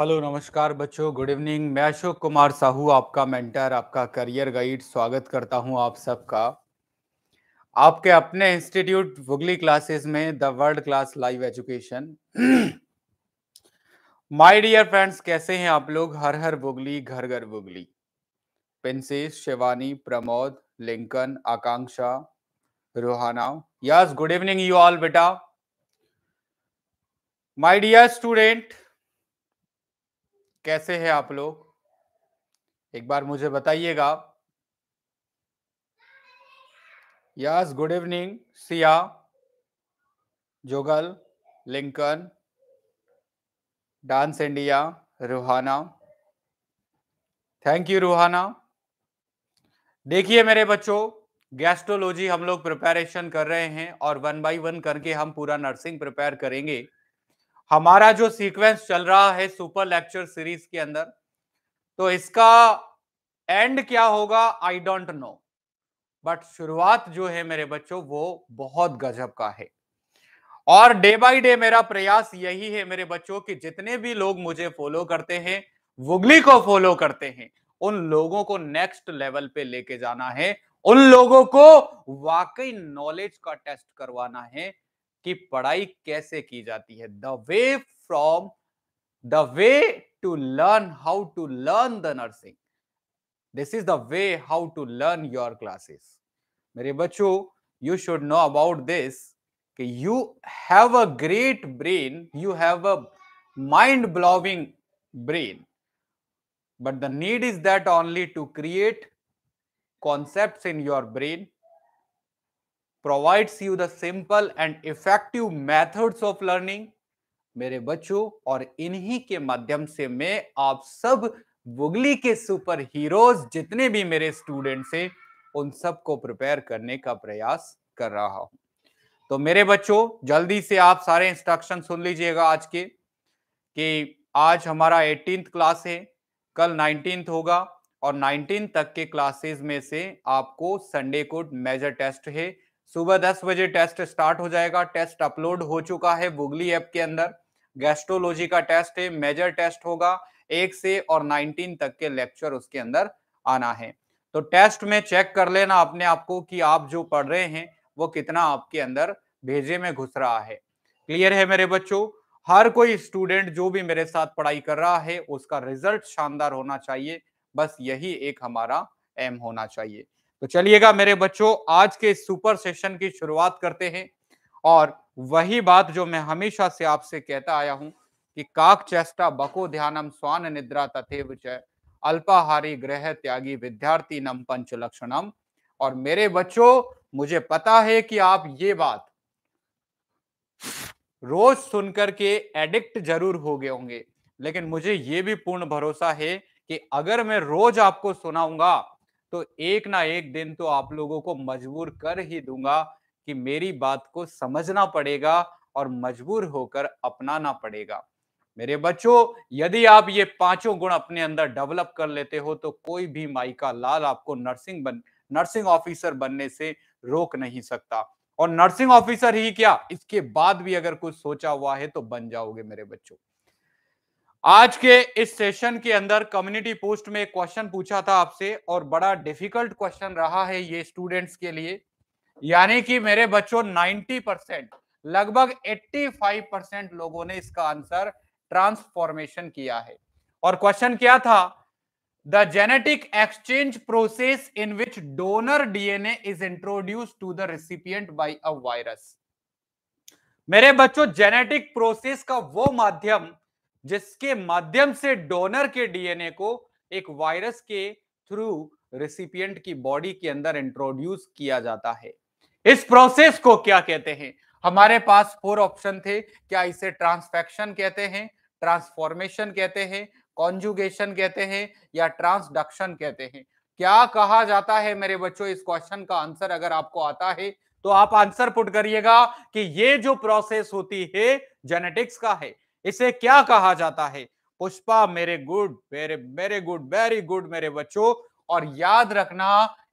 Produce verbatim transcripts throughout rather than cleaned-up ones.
Hello नमस्कार बच्चों, good evening. मैं अशोक कुमार साहू, आपका मेंटर, आपका करियर गाइड, स्वागत करता हूं आप सबका आपके अपने इंस्टीट्यूट वुगली क्लासेस में, the world class live education. My dear friends, कैसे हैं आप लोग? हर हर वुगली, घर घर वुगली। पिंसी, Shivani, Pramod, Lincoln, Akanksha, Rohana, yes, good evening you all. बेटा माय डियर स्टूडेंट, कैसे हैं आप लोग? एक बार मुझे बताइएगा। Yes, good evening Siya, जोगल, Lincoln, dance India, Ruhana, thank you Ruhana. देखिए मेरे बच्चों, गैस्ट्रोलॉजी हम लोग प्रिपरेशन कर रहे हैं और वन बाय वन करके हम पूरा नर्सिंग प्रिपेयर करेंगे। हमारा जो सीक्वेंस चल रहा है सुपर लेक्चर सीरीज के अंदर, तो इसका एंड क्या होगा आई डोंट नो, बट शुरुआत जो है मेरे बच्चों वो बहुत गजब का है। और डे बाय डे मेरा प्रयास यही है मेरे बच्चों कि जितने भी लोग मुझे फॉलो करते हैं, वुगली को फॉलो करते हैं, उन लोगों को नेक्स्ट लेवल पे लेके जाना है, उन लोगों को वाकई नॉलेज का टेस्ट करवाना है कि पढ़ाई कैसे की जाती है। The way from the way to learn, how to learn the nursing, this is the way how to learn your classes. मेरे बच्चों, you should know about this कि you have a great brain, you have a mind blowing brain, but the need is that only to create concepts in your brain, provides you the simple and effective methods of learning मेरे बच्चों। और इन्हीं के माध्यम से मैं आप सब वुगली के सुपर हीरोज जितने भी मेरे स्टूडेंट्स हैं उन सबको प्रिपेयर करने का प्रयास कर रहा हूं। तो मेरे बच्चों, जल्दी से आप सारे इंस्ट्रक्शन सुन लीजिएगा आज के, कि आज हमारा एटीन्थ क्लास है, कल नाइनटीन्थ होगा, और नाइनटीन तक के क्लासेस में से आपको संडे को मेजर टेस्ट है। सुबह दस बजे टेस्ट स्टार्ट हो जाएगा। टेस्ट अपलोड हो चुका है वूगली ऐप के अंदर। गैस्ट्रोलॉजी का टेस्ट है, मेजर टेस्ट होगा, एक से और नाइनटीन तक के लेक्चर उसके अंदर आना है। तो टेस्ट में चेक कर लेना अपने आप को कि आप जो पढ़ रहे हैं वो कितना आपके अंदर भेजे में घुस रहा है। क्लियर है मेरे बच्चों? हर कोई स्टूडेंट जो भी मेरे साथ पढ़ाई कर रहा है उसका रिजल्ट शानदार होना चाहिए, बस यही एक हमारा एम होना चाहिए। तो चलिएगा मेरे बच्चों, आज के सुपर सेशन की शुरुआत करते हैं। और वही बात जो मैं हमेशा से आपसे कहता आया हूं कि काक चेष्टा बको ध्यानम स्वान निद्रा तथैव च अल्पाहारी ग्रह त्यागी विद्यार्थी नम पंच लक्षणम। और मेरे बच्चों, मुझे पता है कि आप ये बात रोज सुनकर के एडिक्ट जरूर हो गए होंगे, लेकिन मुझे ये भी पूर्ण भरोसा है कि अगर मैं रोज आपको सुनाऊंगा तो एक ना एक दिन तो आप लोगों को मजबूर कर ही दूंगा कि मेरी बात को समझना पड़ेगा और मजबूर होकर अपनाना पड़ेगा। मेरे बच्चों, यदि आप ये पांचों गुण अपने अंदर डेवलप कर लेते हो तो कोई भी माइका लाल आपको नर्सिंग बन नर्सिंग ऑफिसर बनने से रोक नहीं सकता। और नर्सिंग ऑफिसर ही क्या, इसके बाद भी अगर कुछ सोचा हुआ है तो बन जाओगे मेरे बच्चों। आज के इस सेशन के अंदर कम्युनिटी पोस्ट में क्वेश्चन पूछा था आपसे, और बड़ा डिफिकल्ट क्वेश्चन रहा है ये स्टूडेंट्स के लिए। यानी कि मेरे बच्चों नब्बे परसेंट, लगभग पचासी परसेंट लोगों ने इसका आंसर ट्रांसफॉर्मेशन किया है। और क्वेश्चन क्या था? The genetic exchange process in which donor DNA is introduce to the recipient by a virus. मेरे बच्चों, जेनेटिक प्रोसेस का वो माध्यम जिसके माध्यम से डोनर के डीएनए को एक वायरस के थ्रू रेसिपिएंट की बॉडी के अंदर इंट्रोड्यूस किया जाता है, इस प्रोसेस को क्या कहते हैं? हमारे पास फोर ऑप्शन थे। क्या इसे ट्रांसफेक्शन कहते हैं, ट्रांसफॉर्मेशन कहते हैं, कॉन्जुगेशन कहते हैं, या ट्रांसडक्शन कहते हैं? क्या कहा जाता है मेरे बच्चों? इस क्वेश्चन का आंसर अगर आपको आता है तो आप आंसर पुट करिएगा कि ये जो प्रोसेस होती है जेनेटिक्स का है, इसे क्या कहा जाता है? पुष्पा, मेरे good, very very good, very good मेरे बच्चों। और याद रखना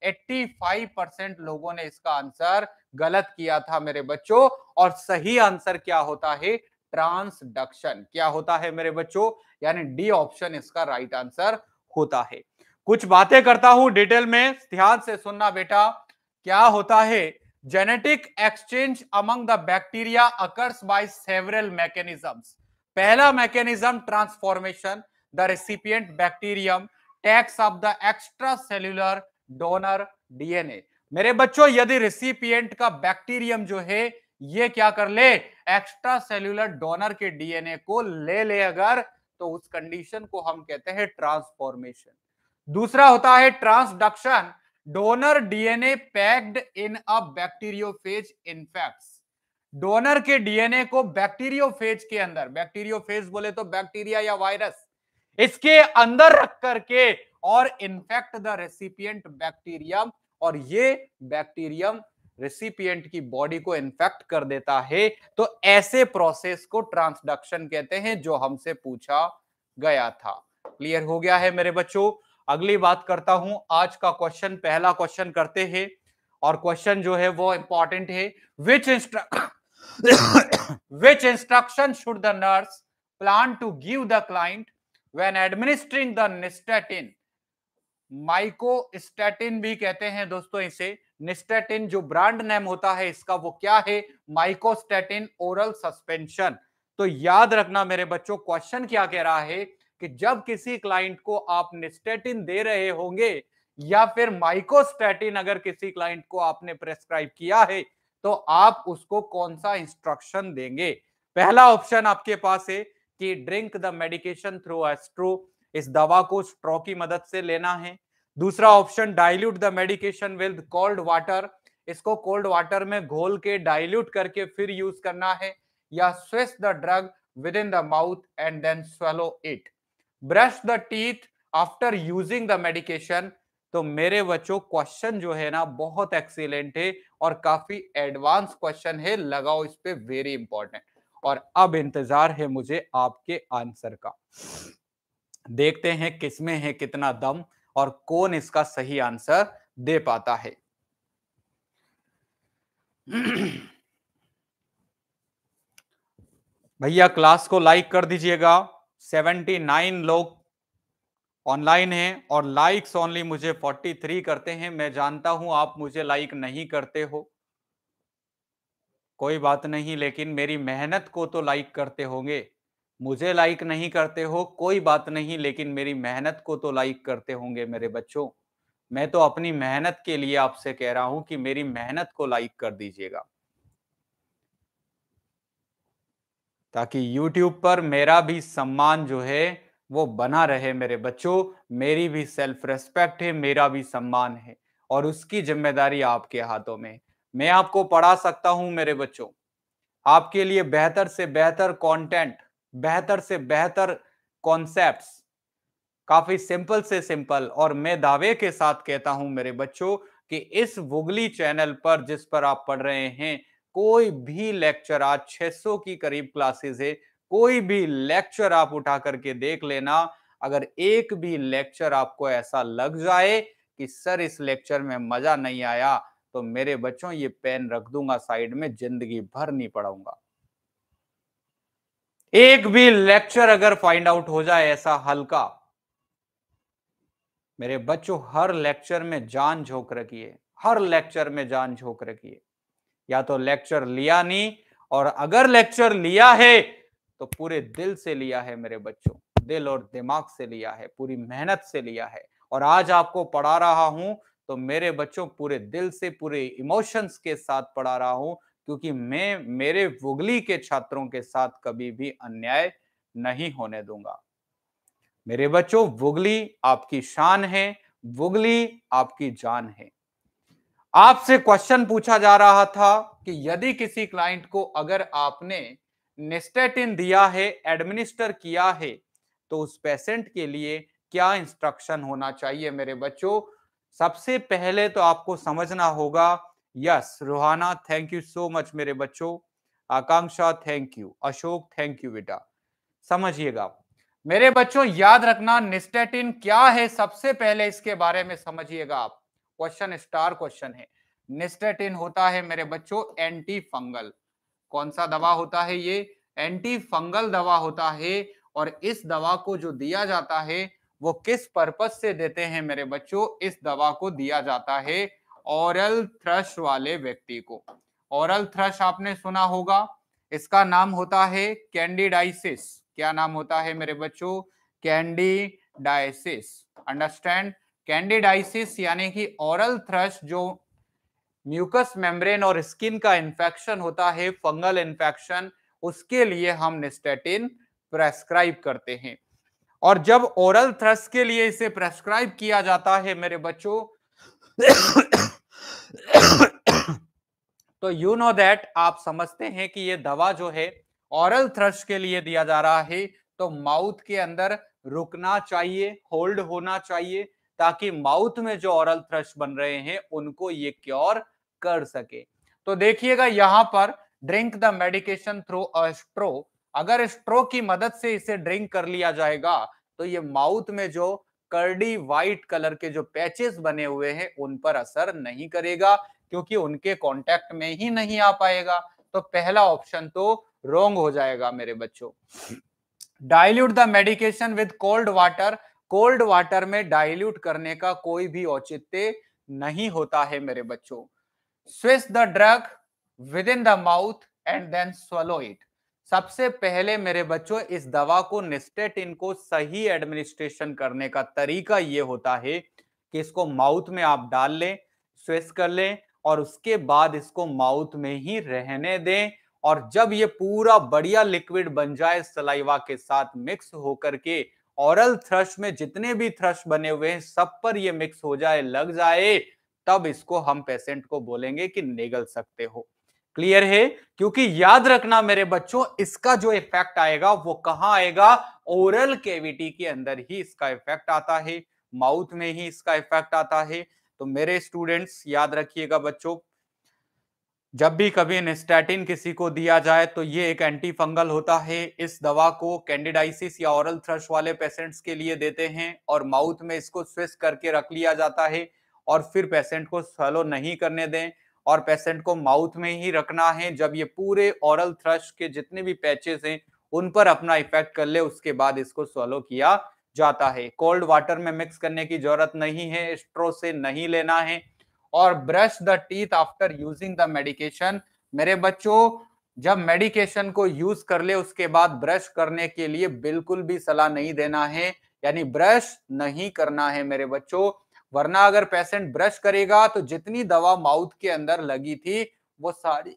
पचासी परसेंट लोगों ने इसका आंसर गलत किया था मेरे बच्चों, और सही आंसर क्या होता है? ट्रांसडक्शन क्या होता है मेरे बच्चों, यानी डी ऑप्शन इसका राइट आंसर होता है। कुछ बातें करता हूं डिटेल में, ध्यान से सुनना बेटा। क्या होता है, genetic exchange among the bacteria occurs by several mechanisms. पहला mechanism transformation, the recipient bacterium takes up the extra cellular donor DNA. मेरे बच्चों यदि रेसिपिएंट का बैक्टीरियम जो है ये क्या कर ले, एक्स्ट्रा सेल्यूलर डोनर के डीएनए को ले ले अगर, तो उस कंडीशन को हम कहते हैं ट्रांसफॉर्मेशन। दूसरा होता है transduction, donor DNA packed in a bacteriophage infects. Donor के डीएनए को बैक्टीरियोफेज के अंदर, बैक्टीरियोफेज बोले तो बैक्टीरिया या वायरस, इसके अंदर रख करके और इन्फेक्ट द रेसिपिएंट बैक्टीरियम, और ये बैक्टीरियम रेसिपिएंट की बॉडी को इन्फेक्ट कर देता है। तो ऐसे प्रोसेस को ट्रांसडक्शन कहते हैं, जो हमसे पूछा गया था। क्लियर हो गया है मेरे बच्चों। अगली बात करता हूं, आज का क्वेश्चन, पहला क्वेश्चन करते हैं, और क्वेश्चन जो है वो इंपॉर्टेंट है। Which instruction which instruction should the nurse plan to give the client when administering the nystatin. Mycostatin भी कहते हैं दोस्तों इसे, निस्टैटिन जो ब्रांड नेम होता है इसका वो क्या है, माइकोस्टैटिन ओरल सस्पेंशन। तो याद रखना मेरे बच्चों, क्वेश्चन क्या कह रहा है कि जब किसी क्लाइंट को आप निस्टैटिन दे रहे होंगे या फिर माइकोस्टैटिन अगर किसी क्लाइंट को आपने प्रेस्क्राइब किया है, तो आप उसको कौन सा इंस्ट्रक्शन देंगे। पहला ऑप्शन आपके पास है कि drink the medication through a straw, इस दवा को स्ट्रॉ की मदद से लेना है। दूसरा option, dilute the medication with cold water, इसको कोल्ड वाटर में घोल के डाइल्यूट करके फिर यूज करना है। या swish the drug within the mouth and then swallow it. Brush the teeth after using the medication. तो मेरे बच्चों क्वेश्चन जो है ना बहुत एक्सीलेंट है और काफी एडवांस क्वेश्चन है, लगाओ इस पे, वेरी इंपॉर्टेंट। और अब इंतजार है मुझे आपके आंसर का, देखते हैं किसमें है कितना दम और कौन इसका सही आंसर दे पाता है। भैया क्लास को लाइक कर दीजिएगा, उन्यासी लोग ऑनलाइन हैं और लाइक्स ओनली मुझे तैंतालीस करते हैं। मैं जानता हूं आप मुझे लाइक नहीं करते हो, कोई बात नहीं, लेकिन मेरी मेहनत को तो लाइक करते होंगे। मुझे लाइक नहीं करते हो कोई बात नहीं, लेकिन मेरी मेहनत को तो लाइक करते होंगे मेरे बच्चों। मैं तो अपनी मेहनत के लिए आपसे कह रहा हूं कि मेरी मेहनत को लाइक कर दीजिएगा, ताकि YouTube पर मेरा भी सम्मान जो है वो बना रहे मेरे बच्चों। मेरी भी सेल्फ रेस्पेक्ट है, मेरा भी सम्मान है, और उसकी जिम्मेदारी आपके हाथों में। मैं आपको पढ़ा सकता हूं मेरे बच्चों, आपके लिए बेहतर से बेहतर कंटेंट, बेहतर से बेहतर कॉन्सेप्ट्स, काफी सिंपल से सिंपल। और मैं दावे के साथ कहता हूं मेरे बच्चों कि इस वूगली चैनल पर जिस पर आप पढ़ रहे हैं, कोई भी लेक्चर, आज छह सौ की करीब क्लासेस है, कोई भी लेक्चर आप उठा करके देख लेना। अगर एक भी लेक्चर आपको ऐसा लग जाए कि सर इस लेक्चर में मजा नहीं आया, तो मेरे बच्चों ये पेन रख दूंगा साइड में, जिंदगी भर नहीं पढ़ाऊंगा। एक भी लेक्चर अगर फाइंड आउट हो जाए ऐसा हल्का, मेरे बच्चों हर लेक्चर में जान झोंक रखिए, हर लेक्चर में जान झोंक रखिए। या तो लेक्चर लिया नहीं, और अगर लेक्चर लिया है तो पूरे दिल से लिया है मेरे बच्चों, दिल और दिमाग से लिया है, पूरी मेहनत से लिया है। और आज आपको पढ़ा रहा हूं तो मेरे बच्चों पूरे दिल से, पूरे इमोशंस के साथ पढ़ा रहा हूं, क्योंकि मैं मेरे वूगली के छात्रों के साथ कभी भी अन्याय नहीं होने दूंगा। मेरे बच्चों वूगली आपकी शान है, वूगली आपकी जान है। आपसे क्वेश्चन पूछा जा रहा था कि यदि किसी क्लाइंट को अगर आपने निस्टैटिन दिया है, एडमिनिस्टर किया है, तो उस पेशेंट के लिए क्या इंस्ट्रक्शन होना चाहिए मेरे बच्चों। सबसे पहले तो आपको समझना होगा, yes yes, Rohana thank you so much मेरे बच्चों, Akanksha thank you, Ashok thank you बेटा। समझिएगा मेरे बच्चों, याद रखना निस्टैटिन क्या है, सबसे पहले इसके बारे में समझिएगा आप। क्वेश्चन स्टार क्वेश्चन है। निस्टैटिन होता है मेरे बच्चों एंटी फंगल, कौन सा दवा होता है ये, एंटी फंगल दवा होता है और इस दवा को जो दिया जाता है वो किस पर्पज से देते हैं मेरे बच्चों, इस दवा को दिया जाता है ओरल थ्रश वाले व्यक्ति को। ओरल थ्रश आपने सुना होगा, इसका नाम होता है कैंडिडाइसिस। क्या नाम होता है मेरे बच्चों, कैंडिडाइसिस। अंडरस्टैंड, कैंडिडाइसिस यानी कि ओरल थ्रश जो म्यूकस मेम्ब्रेन और स्किन का इन्फेक्शन होता है, फंगल इन्फेक्शन, उसके लिए हम निस्टैटिन प्रेस्क्राइब करते हैं। और जब ओरल थ्रस्ट के लिए इसे प्रेस्क्राइब किया जाता है मेरे बच्चों तो यू नो दैट आप समझते हैं कि ये दवा जो है ओरल थ्रस्ट के लिए दिया जा रहा है, तो माउथ के अंदर रुकना चाहिए, होल्ड होना चाहिए, ताकि माउथ में जो ओरल थ्रस्ट बन रहे हैं उनको ये क्योर कर सके। तो देखिएगा यहां पर drink the medication through a straw, अगर स्ट्रो की मदद से इसे ड्रिंक कर लिया जाएगा तो ये माउथ में जो कर्डी वाइट कलर के जो पैचेस बने हुए हैं उन पर असर नहीं करेगा, क्योंकि उनके कांटेक्ट में ही नहीं आ पाएगा। तो पहला ऑप्शन तो रॉन्ग हो जाएगा मेरे बच्चों। Dilute the medication with cold water, cold water में डाइल्यूट करने का कोई भी औचित्य नहीं होता है मेरे बच्चों। Swish the drug within the mouth and then swallow it. सबसे पहले मेरे बच्चों इस दवा को, निस्टैटिन को सही एडमिनिस्ट्रेशन करने का तरीका ये होता है कि इसको माउथ में आप डाल लें, स्विश कर लें और उसके बाद इसको माउथ में ही रहने दें। और जब ये पूरा बढ़िया लिक्विड बन जाए सलाइवा के साथ मिक्स होकर के, ओरल थ्रस्ट में जितने भी थ्रस्ट बने हुए हैं सब पर ये मिक्स हो जाए, लग जाए, तब इसको हम पेशेंट को बोलेंगे कि निगल सकते हो। क्लियर है? क्योंकि याद रखना मेरे बच्चों इसका जो इफेक्ट आएगा वो कहाँ आएगा, ओरल कैविटी के अंदर ही इसका इफेक्ट आता है, माउथ में ही इसका इफेक्ट आता है। तो मेरे स्टूडेंट्स याद रखिएगा बच्चों, जब भी कभी निस्टैटिन किसी को दिया जाए तो ये एक एंटी फंगल होता है। इस दवा को कैंडिडाइसिस या ओरल थ्रश वाले पेशेंट्स के लिए देते हैं और माउथ में इसको स्विश करके रख लिया जाता है और फिर पेशेंट को स्वैलो नहीं करने दें और पेशेंट को माउथ में ही रखना है। जब ये पूरे ओरल थ्रस्ट के जितने भी पैचेस हैं उन पर अपना इफेक्ट कर ले, उसके बाद इसको स्वैलो किया जाता है। कोल्ड वाटर में मिक्स करने की जरूरत नहीं है, स्ट्रो से नहीं लेना है। और brush the teeth after using the medication, मेरे बच्चों जब मेडिकेशन को यूज कर ले उसके बाद ब्रश करने के लिए बिल्कुल भी सलाह नहीं देना है, यानी ब्रश नहीं करना है मेरे बच्चों, वरना अगर पेशेंट ब्रश करेगा तो जितनी दवा माउथ के अंदर लगी थी वो सारी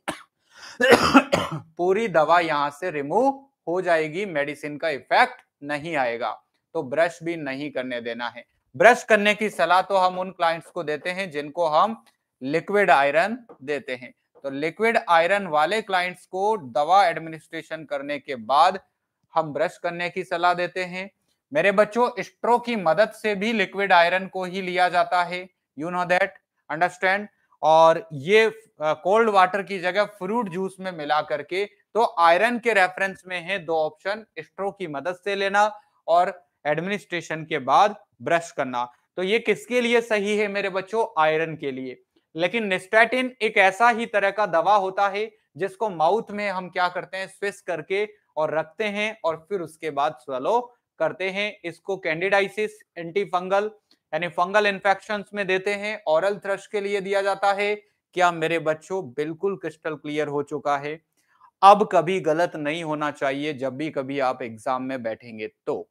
पूरी दवा यहाँ से रिमूव हो जाएगी, मेडिसिन का इफेक्ट नहीं आएगा। तो ब्रश भी नहीं करने देना है। ब्रश करने की सलाह तो हम उन क्लाइंट्स को देते हैं जिनको हम लिक्विड आयरन देते हैं। तो लिक्विड आयरन वाले क्लाइंट्स को दवा एडमिनिस्ट्रेशन करने के बाद हम ब्रश करने की सलाह देते हैं। मेरे बच्चों स्ट्रो की मदद से भी लिक्विड आयरन को ही लिया जाता है, यू नो दैट, अंडरस्टैंड। और ये कोल्ड uh, वाटर की जगह फ्रूट जूस में मिला करके, तो आयरन के रेफरेंस में है दो ऑप्शन, स्ट्रो की मदद से लेना और एडमिनिस्ट्रेशन के बाद ब्रश करना। तो ये किसके लिए सही है मेरे बच्चों, आयरन के लिए। लेकिन निस्टैटिन एक ऐसा ही तरह का दवा होता है जिसको माउथ में हम क्या करते हैं, स्विश करके और रखते हैं और फिर उसके बाद स्वैलो करते हैं। इसको कैंडिडाइसिस, एंटी फंगल यानी फंगल इन्फेक्शंस में देते हैं, ओरल थ्रस्ट के लिए दिया जाता है। क्या मेरे बच्चों बिल्कुल क्रिस्टल क्लियर हो चुका है? अब कभी गलत नहीं होना चाहिए जब भी कभी आप एग्जाम में बैठेंगे। तो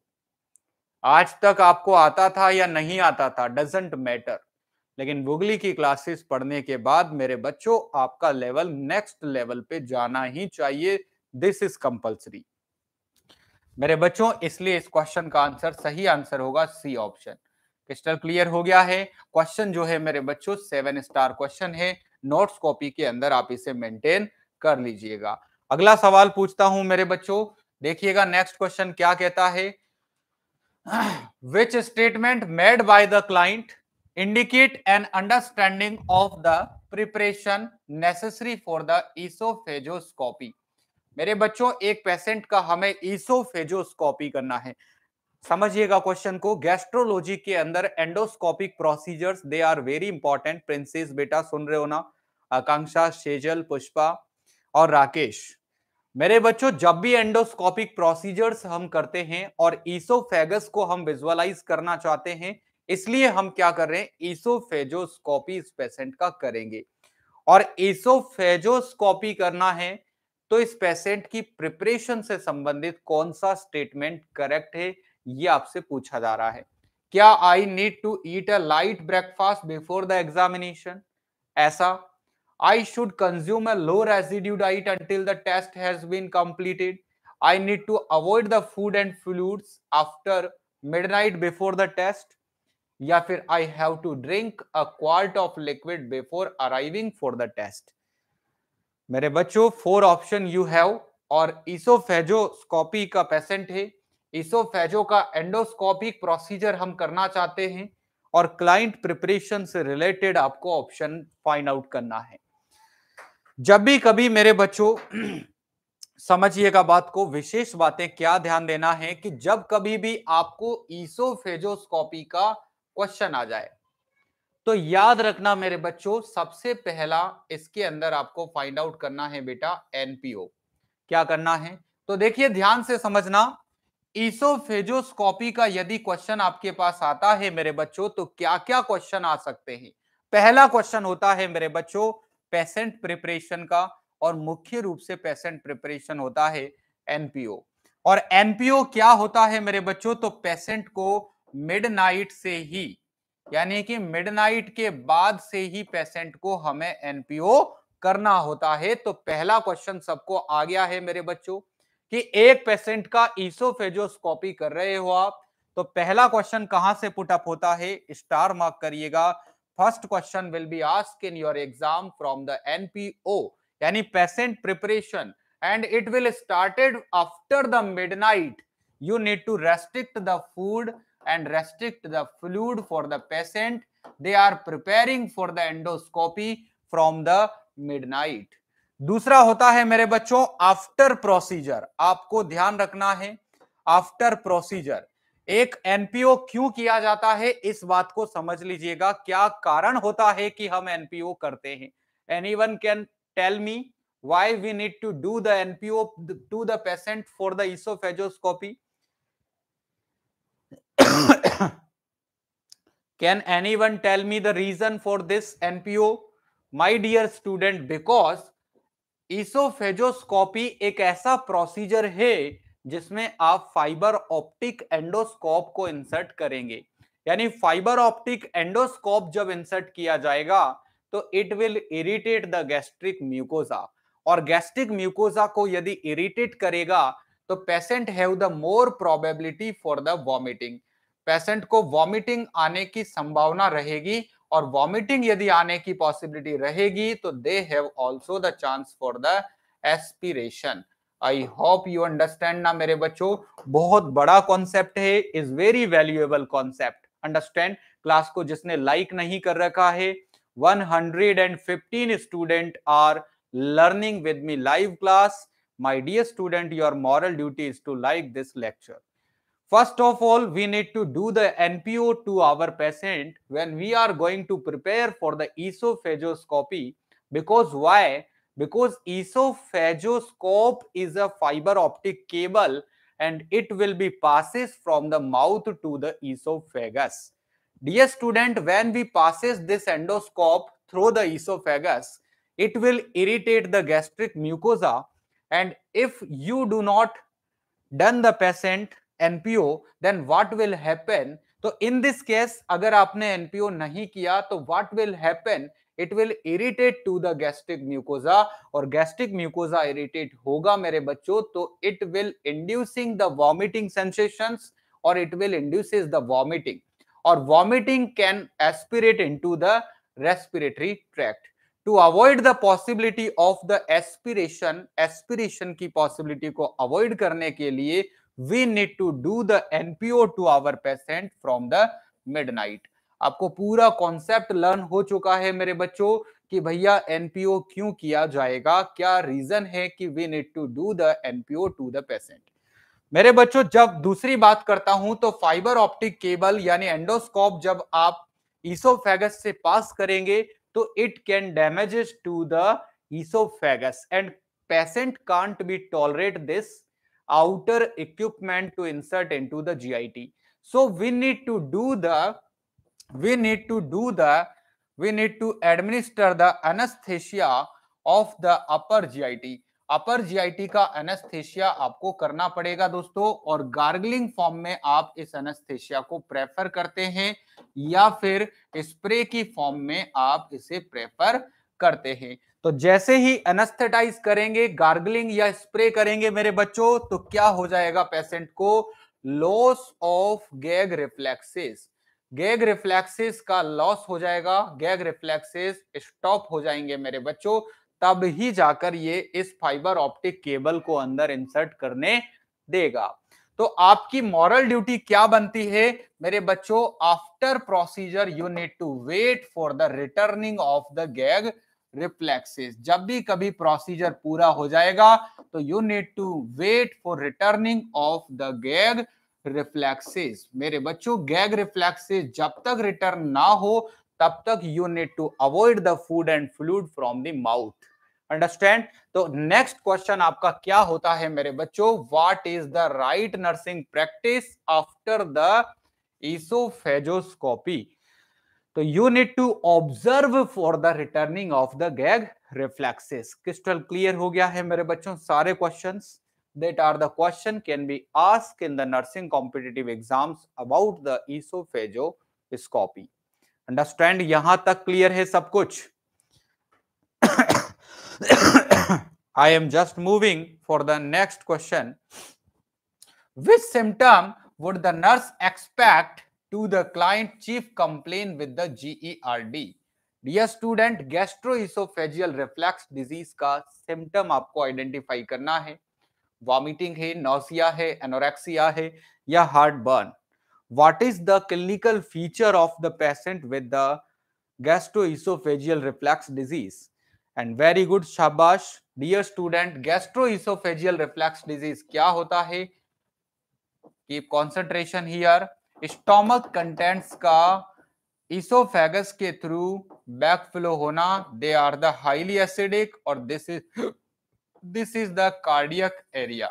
आज तक आपको आता था या नहीं आता था, डजेंट मैटर, लेकिन वूगली की क्लासेस पढ़ने के बाद मेरे बच्चों आपका लेवल नेक्स्ट लेवल पे जाना ही चाहिए, दिस इज कंपल्सरी मेरे बच्चों। इसलिए इस क्वेश्चन का आंसर, सही आंसर होगा सी ऑप्शन। क्रिस्टल क्लियर हो गया है। क्वेश्चन जो है मेरे बच्चों सेवन स्टार क्वेश्चन है, नोट्स कॉपी के अंदर आप इसे मेंटेन कर लीजिएगा। अगला सवाल पूछता हूं मेरे बच्चों, देखिएगा नेक्स्ट क्वेश्चन क्या कहता है। Which statement made by the client indicate an understanding of the preparation necessary for the oesophagoscopy. मेरे बच्चों एक पेशेंट का हमें ईसोफेजोस्कोपी करना है। समझिएगा क्वेश्चन को, गैस्ट्रोलॉजी के अंदर endoscopic procedures they are very important. Princess बेटा सुन रहे हो ना, आकांक्षा, सेजल, पुष्पा और राकेश, मेरे बच्चों, जब भी एंडोस्कोपिक प्रोसीजर्स हम करते हैं और ईसोफेगस को हम विजुअलाइज करना चाहते हैं, इसलिए हम क्या कर रहे हैं, ईसोफेजोस्कोपी इस पेशेंट का करेंगे। और ईसोफेजोस्कोपी करना है तो इस पेशेंट की प्रिपरेशन से संबंधित कौन सा स्टेटमेंट करेक्ट है, ये आपसे पूछा जा रहा है। क्या I need to eat a light breakfast before the examination? ऐसा। I should consume a low residue diet until the test has been completed. I need to avoid the food and fluids after midnight before the test. या फिर I have to drink a quart of liquid before arriving for the test. मेरे बच्चों, four option you have. और oesophagoscopy का patient है, oesophago का endoscopic procedure हम करना चाहते हैं और क्लाइंट प्रिपरेशन से रिलेटेड आपको ऑप्शन फाइंड आउट करना है। जब भी कभी मेरे बच्चों समझिएगा बात को, विशेष बातें क्या ध्यान देना है कि जब कभी भी आपको ईसोफेजोस्कोपी का क्वेश्चन आ जाए तो याद रखना मेरे बच्चों, सबसे पहला इसके अंदर आपको फाइंड आउट करना है बेटा एनपीओ। क्या करना है तो देखिए ध्यान से समझना, ईसोफेजोस्कोपी का यदि क्वेश्चन आपके पास आता है मेरे बच्चों तो क्या क्या क्वेश्चन आ सकते हैं। पहला क्वेश्चन होता है मेरे बच्चों पेशेंट प्रिपरेशन का, और मुख्य रूप से पेशेंट प्रिपरेशन होता है एनपीओ। और एनपीओ क्या होता है मेरे बच्चों, तो पेशेंट को मिडनाइट से ही, यानी कि मिडनाइट के बाद से ही पेशेंट को हमें एनपीओ करना होता है। तो पहला क्वेश्चन सबको आ गया है मेरे बच्चों कि एक पेशेंट का ईसोफेजोस्कोपी कर रहे हो आप, तो पहला क्वेश्चन कहां से पुटअप होता है, स्टार मार्क करिएगा। First question will be ask in your exam from the NPO, यानी patient preparation, and it will started after the midnight. You need to restrict the food and restrict the fluid for the patient, they are preparing for the endoscopy from the midnight. दूसरा होता है मेरे बच्चों after procedure. आपको ध्यान रखना है after procedure एक एनपीओ क्यों किया जाता है, इस बात को समझ लीजिएगा। क्या कारण होता है कि हम एनपीओ करते हैं? Anyone can tell me why we need to do the NPO to the patient for the oesophagoscopy? Can anyone tell me the reason for this NPO? My dear student, because oesophagoscopy एक ऐसा procedure है जिसमें आप fibre optic endoscope को insert करेंगे, यानी fibre optic endoscope जब insert किया जाएगा तो it will irritate the gastric mucosa, और गैस्ट्रिक म्यूकोसा को यदि इरिटेट करेगा तो patient have the more probability for the vomiting. Patient को वॉमिटिंग आने की संभावना रहेगी, और वॉमिटिंग यदि आने की पॉसिबिलिटी रहेगी तो they have also the chance for the aspiration. I hope you understand ना मेरे बच्चों, बहुत बड़ा कॉन्सेप्ट है, is very valuable concept, understand. Class को जिसने लाइक नहीं कर रखा है, one hundred fifteen student are learning with me live class. My dear student, your moral duty is to like this lecture. First of all we need to do the NPO to our patient when we are going to prepare for the oesophagoscopy, because why? Because esophagoscope is a fiber optic cable and it will be passes from the mouth to the esophagus. Dear student, when we passes this endoscope through the esophagus, it will irritate the gastric mucosa, and if you do not done the patient N P O, then what will happen? So in this case, अगर आपने N P O नहीं किया तो what will happen? It will irritate to the gastric mucosa, और gastric mucosa irritate होगा मेरे बच्चों तो it will inducing the vomiting sensations, और it will induces the vomiting, और vomiting can aspirate into the respiratory tract. To avoid the possibility of the aspiration, aspiration की possibility को avoid करने के लिए we need to do the N P O to our patient from the midnight. आपको पूरा concept learn हो चुका है मेरे बच्चों कि भैया एनपीओ क्यों किया जाएगा, क्या रीजन है कि we need to do the NPO to the patient. मेरे बच्चों, जब दूसरी बात करता हूं तो फाइबर ऑप्टिक केबल यानी एंडोस्कोप जब आप ईसोफेगस से पास करेंगे तो it can damages to the oesophagus and patient can't be tolerate this outer equipment to insert into the G I T. So we need to do the we need to do the we need to administer the anesthesia of the upper G I T. Upper GIT का anaesthesia आपको करना पड़ेगा दोस्तों, और gargling form में आप इस anaesthesia को प्रेफर करते हैं या फिर स्प्रे की फॉर्म में आप इसे प्रेफर करते हैं। तो जैसे ही एनेस्थेटाइज करेंगे, गार्गलिंग या स्प्रे करेंगे मेरे बच्चों, तो क्या हो जाएगा पेशेंट को? Loss of gag reflexes, gag reflexes का लॉस हो जाएगा, गैग रिफ्लेक्सेस स्टॉप हो जाएंगे मेरे बच्चों, तब ही जाकर ये इस फाइबर ऑप्टिक केबल को अंदर इंसर्ट करने देगा। तो आपकी मॉरल ड्यूटी क्या बनती है मेरे बच्चों? After procedure you need to wait for the returning of the gag reflexes. जब भी कभी प्रोसीजर पूरा हो जाएगा तो you need to wait for returning of the gag reflexes. मेरे बच्चों गैग रिफ्लेक्सेस जब तक रिटर्न ना हो तब तक you need to avoid the food and fluid from the mouth. Understand? तो नेक्स्ट क्वेश्चन आपका क्या होता है मेरे बच्चों? What is the right nursing practice after the oesophagoscopy? तो you need to observe for the returning of the gag reflexes. Crystal clear हो गया है मेरे बच्चों? सारे questions that are the question can be asked in the nursing competitive exams about the oesophagoscopy. Understand? यहां तक clear है सब कुछ? I am just moving for the next question. Which symptom would the nurse expect to the client chief complain with the GERD? Dear student, gastro-oesophageal reflux disease का symptom आपको identify करना है। Vomiting है, nausea है, anorexia है या heart burn? What is the clinical feature of the patient with the gastroesophageal reflux disease? And very good, शाबाश, dear student, gastroesophageal reflux disease क्या होता है? Keep concentration here. Stomach contents का esophagus के through backflow होना, they are the highly acidic और this is this is the cardiac area.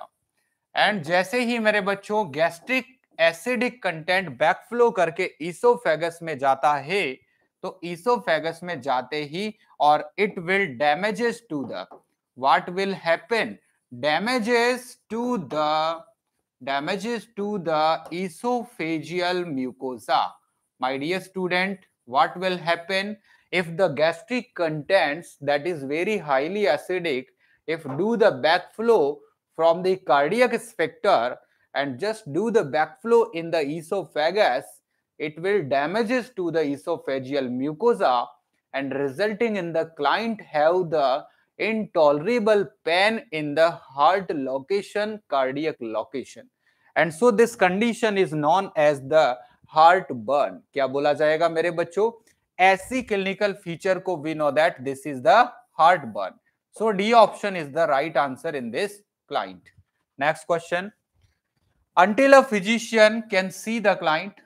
And जैसे ही मेरे बच्चों gastric एसिडिक कंटेंट बैकफ्लो करके इसोफेगस में जाता है, तो इसोफेगस में जाते ही और it will damages to the what will happen damages to the damages to the oesophageal mucosa. My dear student, what will happen if the gastric contents that is very highly acidic if do the backflow from the cardiac sphincter and just do the backflow in the esophagus, it will damages to the esophageal mucosa and resulting in the client have the intolerable pain in the heart location, cardiac location, and so this condition is known as the heartburn. क्या बोला जाएगा मेरे बच्चों? ऐसी clinical feature को we know that this is the heartburn. So D option is the right answer in this client. Next question. Until a physician can see the client,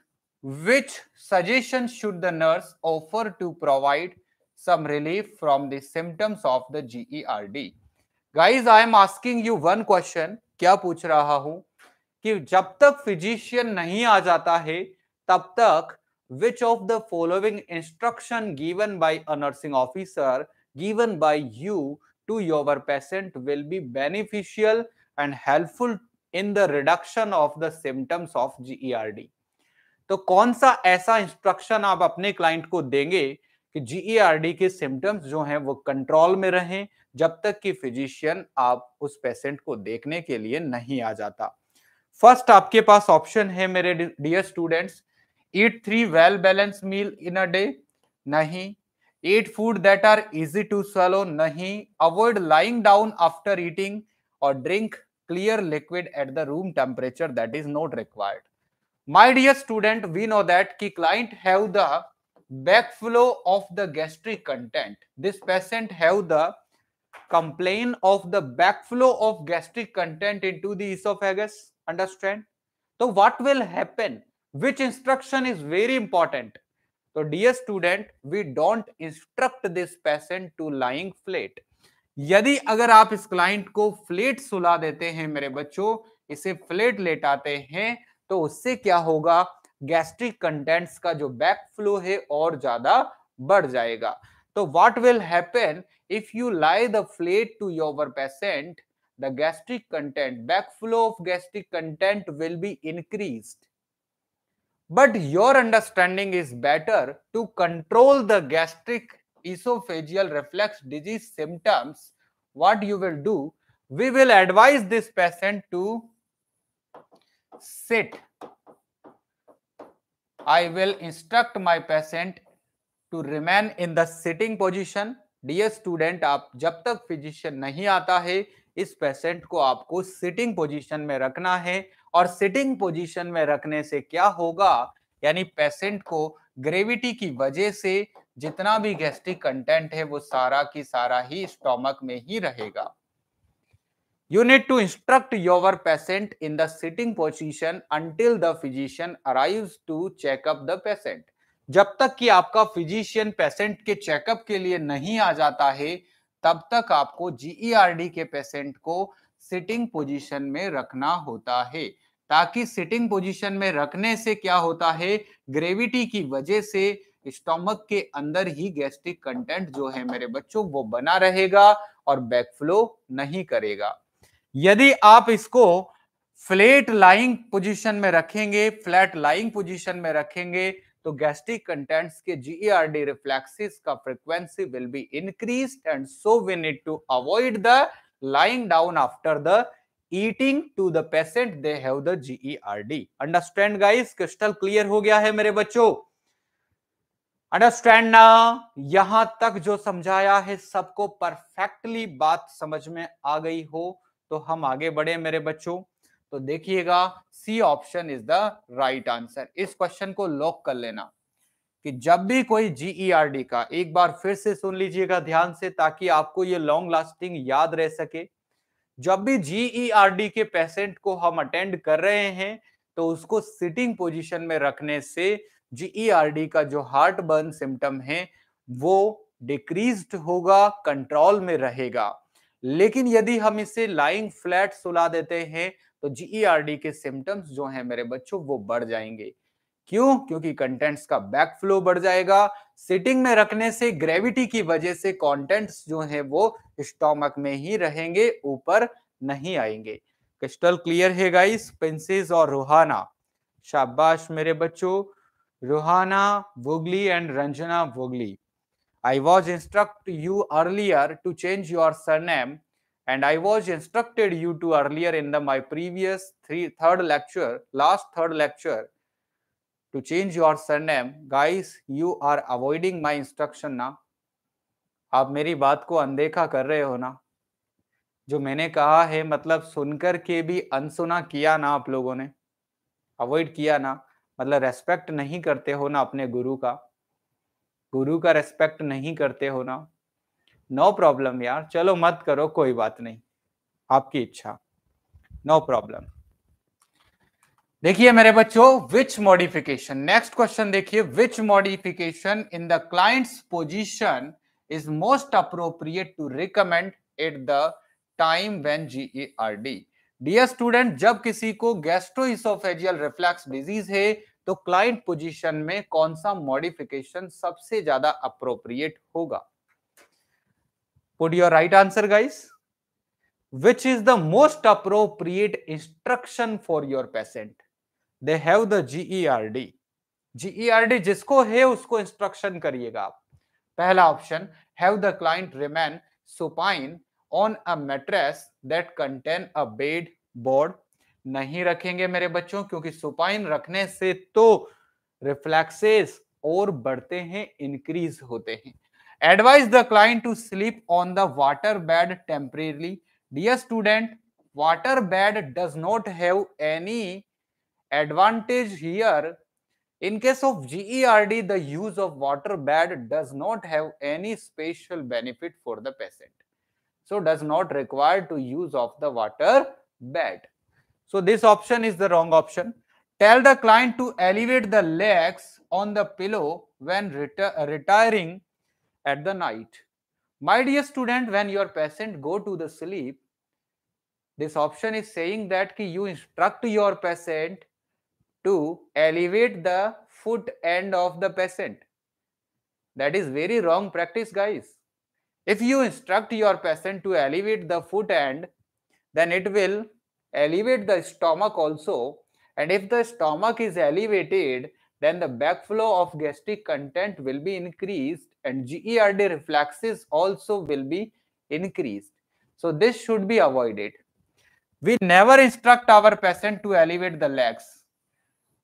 which suggestion should the nurse offer to provide some relief from the symptoms of the G E R D? Guys, I am asking you one question. क्या पूछ रहा हूं कि जब तक physician नहीं आ जाता है तब तक which of the following instruction given by a nursing officer given by you to your patient will be beneficial and helpful in the reduction of the symptoms of GERD? तो कौन सा ऐसा इंस्ट्रक्शन आप अपने क्लाइंट को देंगे कि GERD के सिम्टम्स जो हैं वो कंट्रोल में रहें जब तक कि फिजिशियन आप उस पेशेंट को देखने के लिए नहीं आ जाता? फर्स्ट आपके पास ऑप्शन है मेरे dear students, eat three well balance meal in a day, नहीं। Eat food that are easy to swallow, नहीं। Avoid lying down after eating और drink clear liquid at the room temperature, that is not required. My dear student, we know that ki client have the backflow of the gastric content. This patient have the complaint of the backflow of gastric content into the esophagus. Understand? So what will happen? Which instruction is very important? So dear student, we don't instruct this patient to lying flat. यदि अगर आप इस client को flat सुला देते हैं मेरे बच्चों, इसे फ्लेट लेटाते हैं, तो उससे क्या होगा, गैस्ट्रिक कंटेंट्स का जो बैक फ्लो है और ज्यादा बढ़ जाएगा। तो what will happen if you lie the flat to your patient, the gastric content, backflow of gastric content will be increased. But your understanding is better to control the gastric esophageal reflux disease symptoms. What you will do? We will advise this patient to sit. I will instruct my patient to remain in the sitting position. Dear student, आप जब तक physician नहीं आता है इस patient को आपको sitting position में रखना है, और सिटिंग पोजीशन में रखने से क्या होगा, यानी पेशेंट को ग्रेविटी की वजह से जितना भी गैस्ट्रिक कंटेंट है वो सारा की सारा ही स्टोमक में ही रहेगा। You need to instruct your patient in the sitting position until the physician arrives to checkup the patient. जब तक कि आपका फिजिशियन पेशेंट के चेकअप के लिए नहीं आ जाता है तब तक आपको जीईआरडी के पेशेंट को सिटिंग पोजीशन में रखना होता है, ताकि सिटिंग पोजीशन में रखने से क्या होता है, ग्रेविटी की वजह से स्टोमक के अंदर ही गैस्ट्रिक कंटेंट जो है मेरे बच्चों वो बना रहेगा और बैकफ्लो नहीं करेगा। यदि आप इसको फ्लैट लाइंग पोजीशन में रखेंगे, फ्लैट लाइंग पोजीशन में रखेंगे तो गैस्ट्रिक कंटेंट्स के जीईआरडी रिफ्लेक्सेस का frequency will be increased, and so we need to avoid the lying down after the eating to the patient they have the GERD. Understand guys, crystal clear हो गया है मेरे बच्चों? Understand ना? यहां तक जो समझाया है सबको परफेक्टली बात समझ में आ गई हो तो हम आगे बढ़े मेरे बच्चों। तो देखिएगा, C option is the right answer. इस क्वेश्चन को लॉक कर लेना कि जब भी कोई जीईआरडी का, एक बार फिर से सुन लीजिएगा ध्यान से ताकि आपको ये लॉन्ग लास्टिंग याद रह सके, जब भी जीईआरडी के पेशेंट को हम अटेंड कर रहे हैं तो उसको सिटिंग पोजीशन में रखने से जीईआरडी का जो हार्ट बर्न सिम्टम है वो डिक्रीज्ड होगा, कंट्रोल में रहेगा। लेकिन यदि हम इसे लाइंग फ्लैट सुला देते हैं तो जीईआरडी के सिम्टम्स जो हैं मेरे बच्चों वो बढ़ जाएंगे। क्यों? क्योंकि कंटेंट्स का बैकफ्लो बढ़ जाएगा। सिटिंग में रखने से ग्रेविटी की वजह से कंटेंट्स जो हैं वो स्टोमक में ही रहेंगे, ऊपर नहीं आएंगे। क्रिस्टल क्लियर है गाइस? पिंसेस और रोहाना, शाबाश मेरे बच्चों। रोहाना वूगली एंड रंजना वूगली, I was instruct you earlier to change your surname and I was instructed you to earlier in the my previous three third lecture last third lecture to change your surname. Guys, you are avoiding my instruction ना? आप मेरी बात को अनदेखा कर रहे हो ना? जो मैंने कहा है मतलब सुनकर के भी अनसुना किया ना आप लोगों ने, अवॉइड किया ना, मतलब रेस्पेक्ट नहीं करते हो ना अपने गुरु का, गुरु का रेस्पेक्ट नहीं करते हो ना। नो प्रॉब्लम यार, चलो मत करो, कोई बात नहीं, आपकी इच्छा, नो प्रॉब्लम। देखिए मेरे बच्चों, विच मॉडिफिकेशन, नेक्स्ट क्वेश्चन देखिए, which modification in the client's position is most appropriate to recommend at the time when GERD. Dear student, जब किसी को गैस्ट्रोइसोफेजियल रिफ्लक्स डिजीज है तो क्लाइंट पोजीशन में कौन सा मॉडिफिकेशन सबसे ज्यादा अप्रोप्रिएट होगा? Put your right answer, guys. Which is the most appropriate instruction for your patient? They have the G E R D. G E R D जिसको है उसको इंस्ट्रक्शन करिएगा आप। पहला option, have the client remain supine on a mattress that contain a bed board. नहीं रखेंगे मेरे बच्चों, क्योंकि supine रखने से तो reflexes और बढ़ते हैं, increase होते हैं। Advise the client to sleep on the water bed temporarily. Dear student, water bed does not have any advantage here. In case of G E R D, the use of water bed does not have any special benefit for the patient. So does not require to use of the water bed. So this option is the wrong option. Tell the client to elevate the legs on the pillow when reti- retiring at the night. My dear student, when your patient go to the sleep, this option is saying that ki you instruct your patient to elevate the foot end of the patient. That is very wrong practice, guys. If you instruct your patient to elevate the foot end, then it will elevate the stomach also. And if the stomach is elevated, then the backflow of gastric content will be increased and GERD reflexes also will be increased. So this should be avoided. We never instruct our patient to elevate the legs.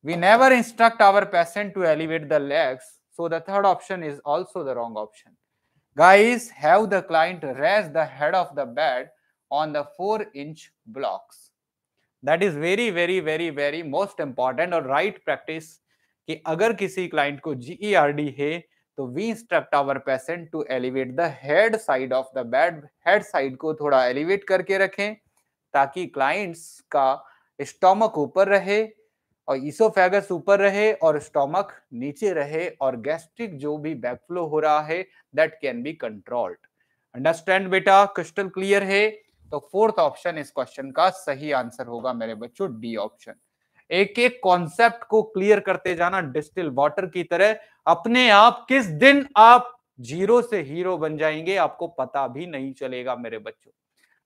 We never instruct our patient to elevate the legs. So the third option is also the wrong option. Guys, have the client rest the head of the bed on the four inch blocks. That is very, very, very, very most important or right practice. कि अगर किसी client को GERD है तो we instruct our patient to elevate the head side of the bed. Head side को थोड़ा elevate करके रखें ताकि क्लाइंट्स का स्टोमक ऊपर रहे और इसोफेगस ऊपर रहे और स्टोमक नीचे रहे और गैस्ट्रिक जो भी बैकफ्लो हो रहा है that can be controlled. Understand बेटा, क्रिस्टल क्लियर है? तो फोर्थ ऑप्शन इस क्वेश्चन का सही आंसर होगा मेरे बच्चों, डी ऑप्शन. एक एक कॉन्सेप्ट को क्लियर करते जाना डिस्टिल वाटर की तरह. अपने आप किस दिन आप जीरो से हीरो बन जाएंगे आपको पता भी नहीं चलेगा मेरे बच्चों.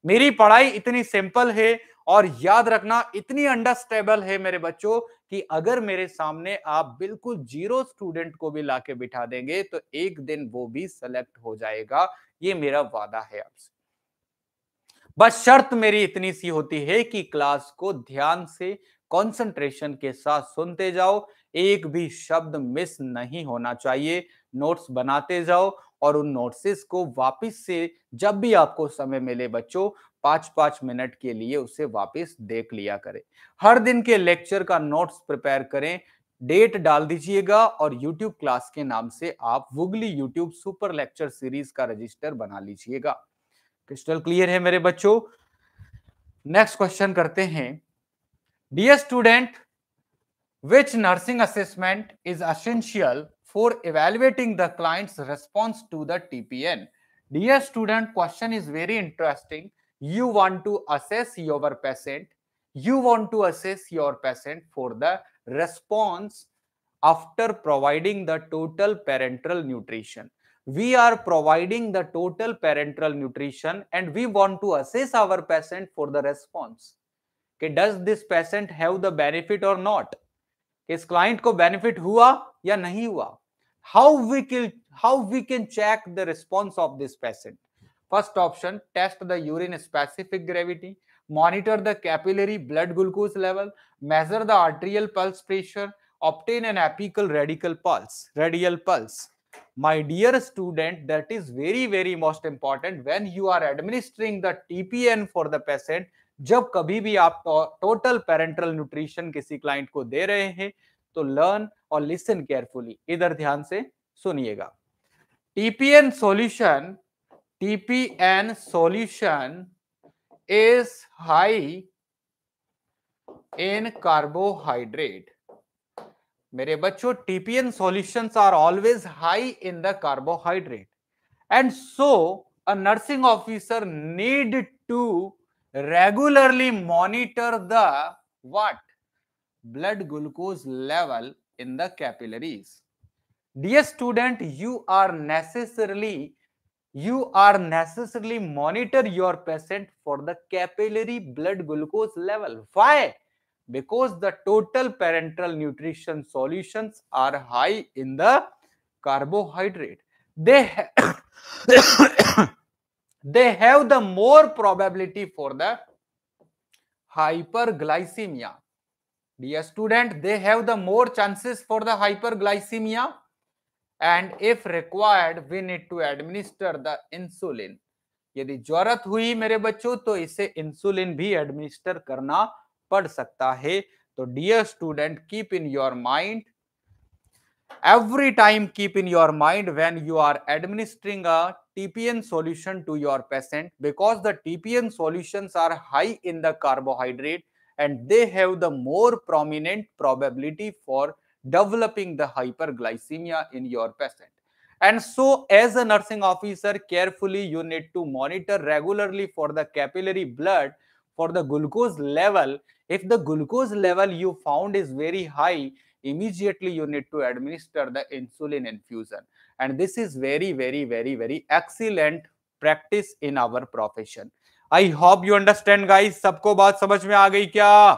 मेरी पढ़ाई इतनी सिंपल है और याद रखना इतनी अंडरस्टैंडेबल है मेरे बच्चों कि अगर मेरे सामने आप बिल्कुल जीरो स्टूडेंट को भी लाके बिठा देंगे तो एक दिन वो भी सेलेक्ट हो जाएगा, ये मेरा वादा है आपसे. बस शर्त मेरी इतनी सी होती है कि क्लास को ध्यान से कंसंट्रेशन के साथ सुनते जाओ, एक भी शब्द मिस नहीं होना चाहिए. नोट्स बनाते जाओ और उन नोट्सेस को वापस से जब भी आपको समय मिले बच्चों पाँच पाँच मिनट के लिए उसे वापस देख लिया करें. हर दिन के लेक्चर का नोट्स प्रिपेयर करें, डेट डाल दीजिएगा और यूट्यूब क्लास के नाम से आप वूगली यूट्यूब सुपर लेक्चर सीरीज का रजिस्टर बना लीजिएगा. क्रिस्टल क्लियर है मेरे बच्चों? नेक्स्ट क्वेश्चन करते हैं. Dear student, which nursing assessment is essential for evaluating the client's response to the T P N? Dear student, question is very interesting. You want to assess your patient. You want to assess your patient for the response after providing the total parenteral nutrition. We are providing the total parenteral nutrition and we want to assess our patient for the response. कि does this patient have the benefit or not? इस client को benefit हुआ या नहीं हुआ? How we can how we can check the response of this patient? First option, test the urine specific gravity, monitor the capillary blood glucose level, measure the arterial pulse pressure, obtain an apical radial pulse. Radial pulse. My dear student, that is very very most important when you are administering the T P N for the patient. जब कभी भी आप total parenteral nutrition किसी client को दे रहे हैं तो लर्न और लिसन केयरफुली. इधर ध्यान से सुनिएगा. TPN solution TPN solution is high in carbohydrate. मेरे बच्चों TPN solutions are always high in the carbohydrate and so a nursing officer need to regularly monitor the what? Blood glucose level in the capillaries. Dear student, you are necessarily you are necessarily monitor your patient for the capillary blood glucose level. Why? Because the total parenteral nutrition solutions are high in the carbohydrate. They They have the more probability for the hyperglycemia. Dear student, they have the more chances for the hyperglycemia. And if required, we need to administer the insulin. यदि जरूरत हुई मेरे बच्चों तो इसे insulin भी administer करना पड़ सकता है. तो dear student, keep in your mind. Every time keep in your mind when you are administering a T P N solution to your patient, because the T P N solutions are high in the carbohydrate and they have the more prominent probability for developing the hyperglycemia in your patient. And so as a nursing officer, carefully you need to monitor regularly for the capillary blood, for the glucose level. If the glucose level you found is very high, immediately you need to administer the insulin infusion. And this is very, very, very, very excellent practice in our profession. I hope you understand guys. सबको बात समझ में आ गई क्या?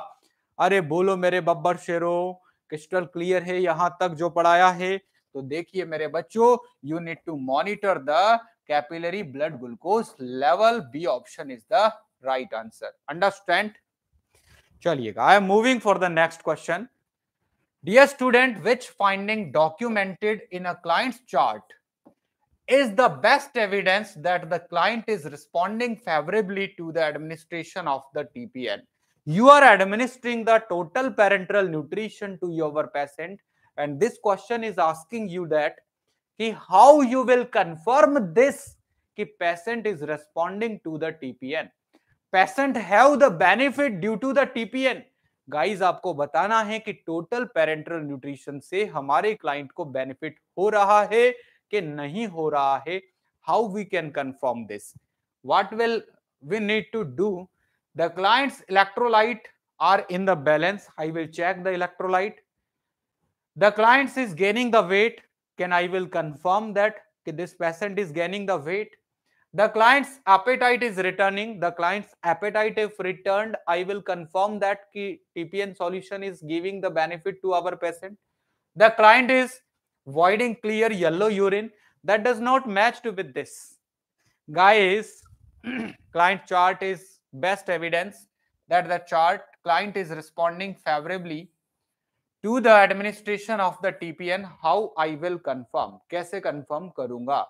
अरे बोलो मेरे बब्बर शेरो, क्रिस्टल क्लियर है यहाँ तक जो पढ़ाया है? तो देखिए मेरे बच्चों, you need to monitor the capillary blood glucose level. B option is the right answer. Understand? चलिएगा, I am moving for the next question. Dear student, which finding documented in a client's chart is the best evidence that the client is responding favorably to the administration of the T P N. You are administering the total parenteral nutrition to your patient, and this question is asking you that ki how you will confirm this ki patient is responding to the T P N. Patient have the benefit due to the T P N. Guys आपको बताना है कि total parenteral nutrition से हमारे client को benefit हो रहा है कि नहीं हो रहा है. How we can confirm this? What will we need to do? The client's electrolyte are in the balance. I will check the electrolyte. The client's is gaining the weight. Can I will confirm that कि this patient is gaining the weight. The client's appetite is returning. The client's appetite if returned, I will confirm that कि TPN solution is giving the benefit to our patient. The client is voiding clear yellow urine. That does not match to with this. Guys, client chart is best evidence that the chart client is responding favorably to the administration of the T P N. How I will confirm? कैसे confirm करूंगा?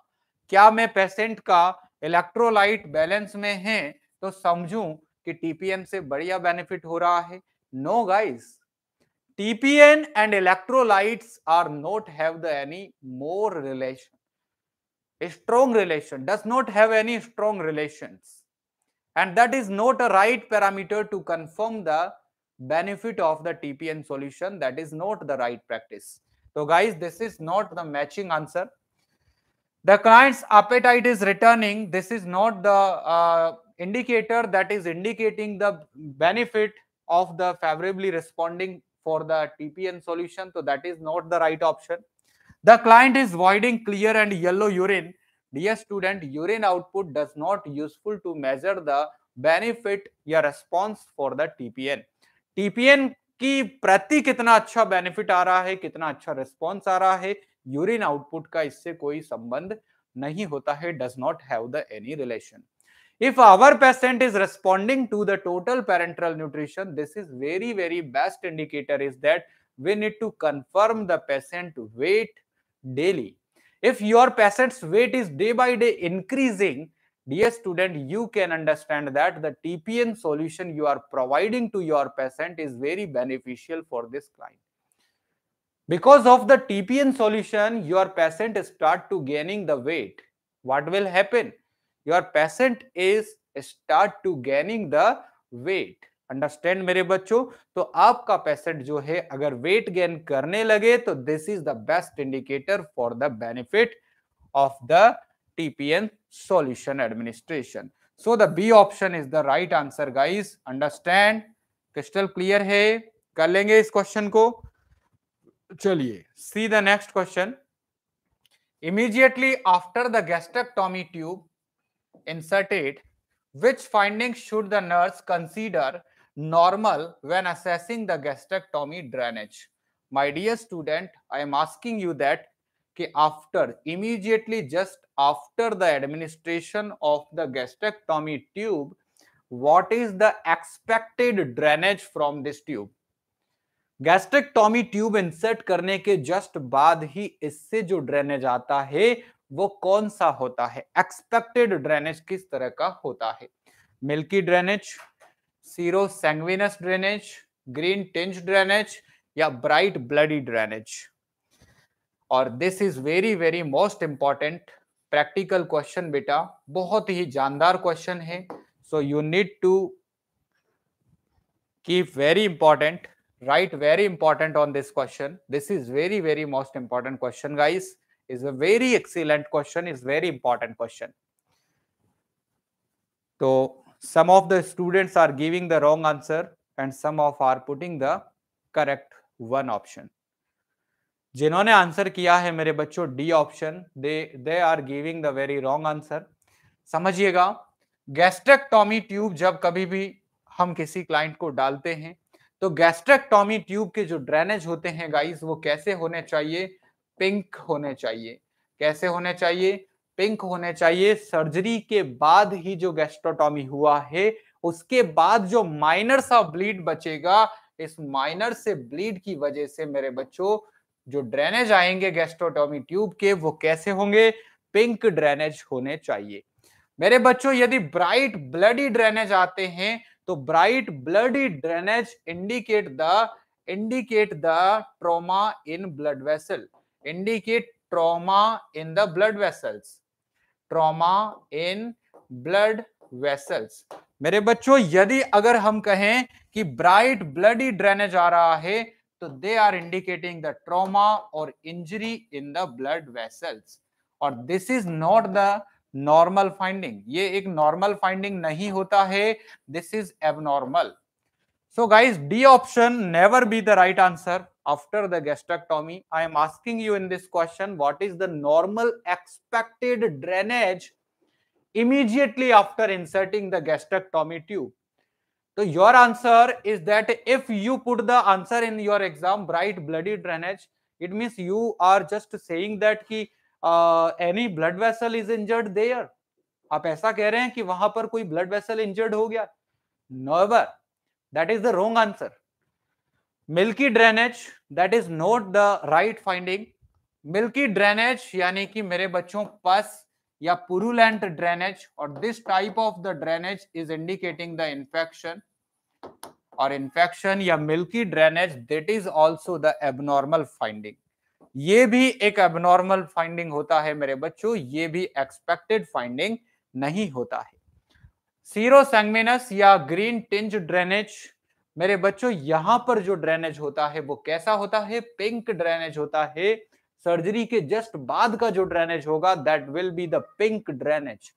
क्या मैं patient का electrolyte balance में है तो समझूं कि T P N से बढ़िया benefit हो रहा है? No guys. T P N and electrolytes are not have the any more relation, a strong relation, does not have any strong relations, and that is not a right parameter to confirm the benefit of the T P N solution. That is not the right practice. So guys, this is not the matching answer. The client's appetite is returning. This is not the uh, indicator that is indicating the benefit of the favorably responding for the T P N solution. So that is not the right option. The client is voiding clear and yellow urine. Dear student, urine output does not useful to measure the benefit या response for the T P N. T P N की प्रति कितना अच्छा benefit आ रहा है, कितना अच्छा response आ रहा है, urine output का इससे कोई संबंध नहीं होता है. Does not have the any relation. If our patient is responding to the total parenteral nutrition, this is very, very best indicator is that we need to confirm the patient weight daily. If your patient's weight is day by day increasing, dear student, you can understand that the T P N solution you are providing to your patient is very beneficial for this client. Because of the T P N solution, your patient start to gaining the weight. What will happen? Your patient is start to gaining the weight. Understand मेरे बच्चों? तो आपका patient जो है अगर weight gain करने लगे तो this is the best indicator for the benefit of the TPN solution administration. So the B option is the right answer guys. Understand? Crystal clear है? कर लेंगे इस क्वेश्चन को. चलिए see the next question. Immediately after the gastrectomy tube inserted, which finding should the nurse consider normal when assessing the gastrectomy drainage? My dear student, I am asking you that कि after, immediately just after the administration of the gastrectomy tube, what is the expected drainage from this tube? Gastrectomy tube insert करने के just बाद ही इससे जो drainage आता है वो कौन सा होता है? एक्सपेक्टेड ड्रेनेज किस तरह का होता है? Milky drainage, serosanguineous drainage, green tinge drainage या ब्राइट ब्लडी ड्रेनेज? और this is very very most important practical question बेटा, बहुत ही जानदार क्वेश्चन है. So you need to keep very important, right very important on this question. This is very very most important question guys. is a very excellent question, is very important question. So some of the students are giving the wrong answer and some of are putting the correct one option. जिन्होंने answer किया है मेरे बच्चों D option, they they are giving the very wrong answer. समझिएगा, gastrectomy tube जब कभी भी हम किसी क्लाइंट को डालते हैं तो गैस्ट्रेक्टॉमी ट्यूब के जो ड्रेनेज होते हैं गाइस, वो कैसे होने चाहिए? पिंक होने चाहिए. कैसे होने चाहिए? पिंक होने चाहिए. सर्जरी के बाद ही जो गैस्ट्रोटॉमी हुआ है उसके बाद जो माइनर सा ब्लीड बचेगा, इस माइनर से ब्लीड की वजह से मेरे बच्चों जो ड्रेनेज आएंगे गैस्ट्रोटॉमी ट्यूब के वो कैसे होंगे? पिंक ड्रेनेज होने चाहिए मेरे बच्चों. यदि ब्राइट ब्लडी ड्रेनेज आते हैं तो bright bloody drainage indicate the indicate the trauma in blood vessel, indicate trauma in the blood vessels, trauma in blood vessels. मेरे बच्चों यदि अगर हम कहें कि ब्राइट ब्लडी ड्रेनेज आ रहा है तो they are indicating the trauma और injury in the blood vessels. और this is not the normal finding, ये एक नॉर्मल फाइंडिंग नहीं होता है, this is abnormal. So guys D option never be the right answer after the gastrectomy. I am asking you in this question, what is the normal expected drainage immediately after inserting the gastrectomy tube? So your answer is that if you put the answer in your exam bright bloody drainage, it means you are just saying that ki uh, any blood vessel is injured there. आप ऐसा कह रहे हैं कि वहां पर कोई blood vessel injured हो गया. Never. That is the wrong answer. Milky drainage, that is not the right finding. Milky drainage यानी कि मेरे बच्चों पस या पुरुलेंट ड्रेनेज, और this type of the drainage is indicating the infection. और infection या milky drainage that is also the abnormal finding. ये भी एक एबनॉर्मल फाइंडिंग होता है मेरे बच्चों, ये भी एक्सपेक्टेड फाइंडिंग नहीं होता है. सीरोसैंगमिनस या ग्रीन टिंज ड्रेनेज, मेरे बच्चों यहाँ पर जो ड्रेनेज होता है वो कैसा होता है? पिंक ड्रेनेज होता है. सर्जरी के जस्ट बाद का जो ड्रेनेज होगा that will be the pink drainage.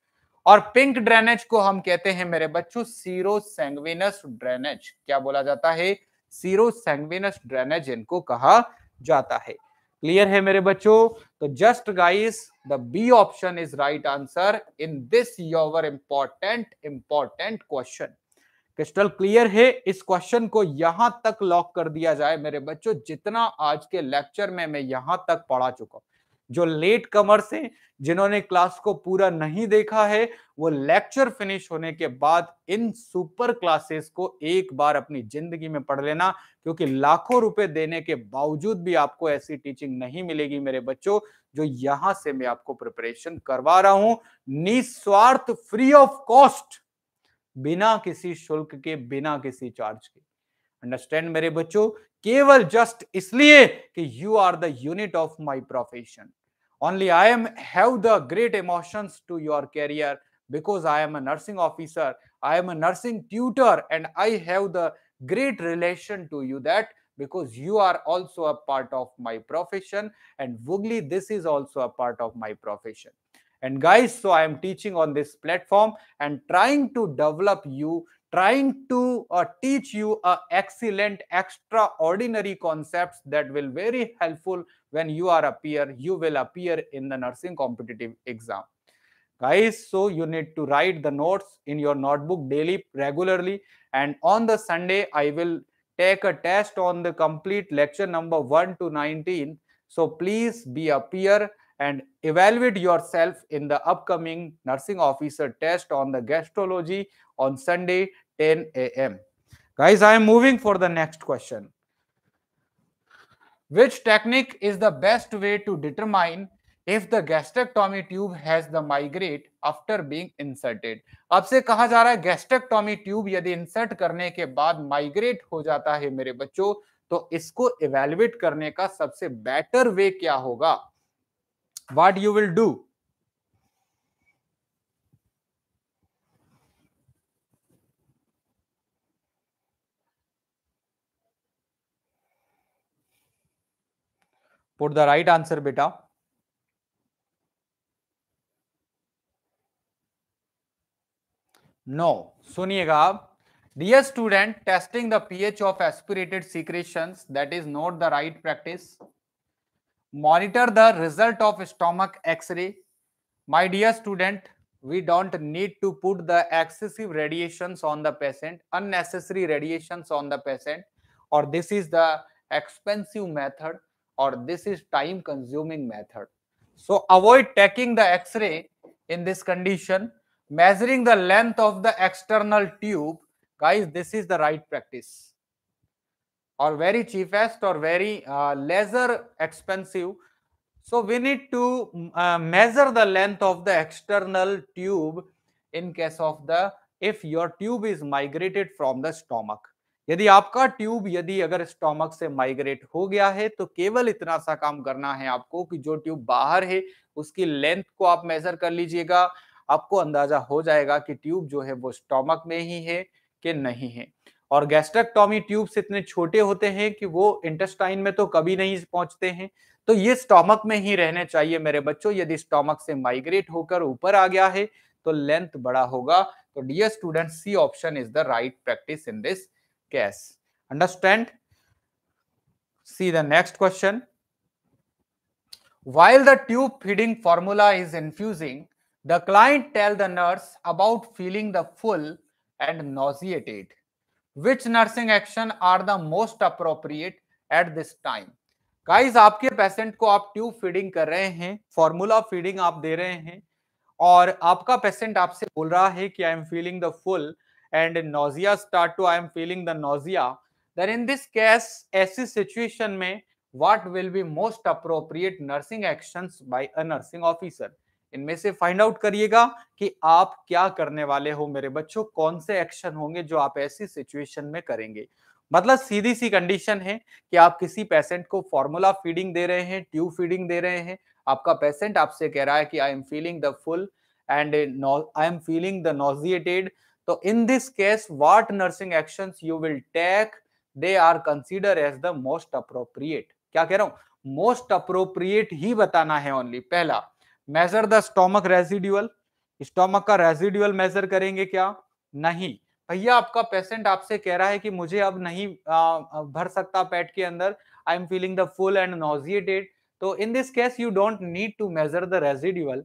और पिंक ड्रेनेज को हम कहते हैं मेरे बच्चों सीरोसैंगविनस ड्रेनेज. क्या बोला जाता है? सीरोसैंगविनस ड्रेनेज इनको कहा जाता है. क्लियर है मेरे बच्चों? तो just guys the B option is right answer in this your important important question. Crystal clear है? इस क्वेश्चन को यहां तक लॉक कर दिया जाए मेरे बच्चों, जितना आज के लेक्चर में मैं यहां तक पढ़ा चुका हूं. जो लेट कमर्स हैं, जिन्होंने क्लास को पूरा नहीं देखा है, वो लेक्चर फिनिश होने के बाद इन सुपर क्लासेस को एक बार अपनी जिंदगी में पढ़ लेना, क्योंकि लाखों रुपए देने के बावजूद भी आपको ऐसी टीचिंग नहीं मिलेगी मेरे बच्चों जो यहाँ से मैं आपको प्रिपरेशन करवा रहा हूँ, निस्वार्थ, फ्री ऑफ कॉस्ट, बिना किसी शुल्क के, बिना किसी चार्ज के. अंडरस्टैंड मेरे बच्चों? केवल जस्ट इसलिए कि you are the unit of my profession. Only I am have the great emotions to your career because I am a nursing officer, I am a nursing tutor and I have the great relation to you that because you are also a part of my profession and Voogly, this is also a part of my profession. And guys, so I am teaching on this platform and trying to develop you, trying to uh, teach you a excellent, extraordinary concepts that will very helpful when you are appear, you will appear in the nursing competitive exam. Guys, so you need to write the notes in your notebook daily, regularly. And on the Sunday, I will take a test on the complete lecture number one to nineteen. So please be a peer and evaluate yourself in the upcoming nursing officer test on the gastrology on Sunday ten A M Guys, I am moving for the next question. Which technique is the best way to determine if the gastrectomy tube has the migrate after being inserted? आपसे कहा जा रहा है gastrectomy tube यदि insert करने के बाद migrate हो जाता है मेरे बच्चों, तो इसको इवेल्युएट करने का सबसे बेटर वे क्या होगा? What you will do? Put the right answer, beta. No. सुनिएगा आप, dear student, testing the pH of aspirated secretions that is not the right practice. Monitor the result of stomach x-ray. My dear student, we don't need to put the excessive radiations on the patient, unnecessary radiations on the patient, or this is the expensive method, or this is time consuming method. So avoid taking the x-ray in this condition. Measuring the length of the external tube, guys, this is the right practice, or very cheapest or very uh, lesser expensive. So we need to uh, measure the length of the external tube in case of the if your tube is migrated from the stomach. यदि आपका tube यदि अगर stomach से migrate हो गया है तो केवल इतना सा काम करना है आपको कि जो ट्यूब बाहर है उसकी लेंथ को आप मेजर कर लीजिएगा। आपको अंदाजा हो जाएगा कि ट्यूब जो है वो स्टोमक में ही है कि नहीं है। और गैस्ट्रेक्टोमी ट्यूब्स इतने छोटे होते हैं कि वो इंटेस्टाइन में तो कभी नहीं पहुंचते हैं, तो ये स्टोमक में ही रहने चाहिए मेरे बच्चों। यदि स्टोमक से माइग्रेट होकर ऊपर आ गया है तो लेंथ बड़ा होगा। तो dear student, C option is the right practice in this case. Understand? See the next question. While the tube feeding formula is infusing, the client tell the nurse about feeling the full and nauseated, which nursing action are the most appropriate at this time. Guys, आपके patient को आप tube feeding कर रहे हैं, formula feeding आप दे रहे हैं, और आपका पेशेंट आपसे बोल रहा है कि I am feeling the full and nausea start to I am feeling the nausea. Then in this case, ऐसी सिचुएशन में what will be most appropriate nursing actions by a nursing officer. इनमें से find out करिएगा कि आप क्या करने वाले हो मेरे बच्चों, कौन से एक्शन होंगे जो आप ऐसी सिचुएशन में करेंगे। मतलब सीधी सी कंडीशन है कि आप किसी पेशेंट को फॉर्मूला फीडिंग दे रहे हैं, ट्यूब फीडिंग दे रहे हैं, आपका पेशेंट आपसे कह रहा है कि I am feeling the full and I am feeling the nauseated. तो in this case what nursing actions you will take, they are consider as the most appropriate. क्या कह रहा हूं, मोस्ट अप्रोप्रिएट ही बताना है ओनली। पहला, measure the stomach residual. Stomach का residual measure करेंगे क्या? नहीं भैया, आपका पेशेंट आपसे कह रहा है कि मुझे अब नहीं आ, भर सकता पेट के अंदर, I am feeling the full and nauseated. तो in this case you don't need to measure the residual.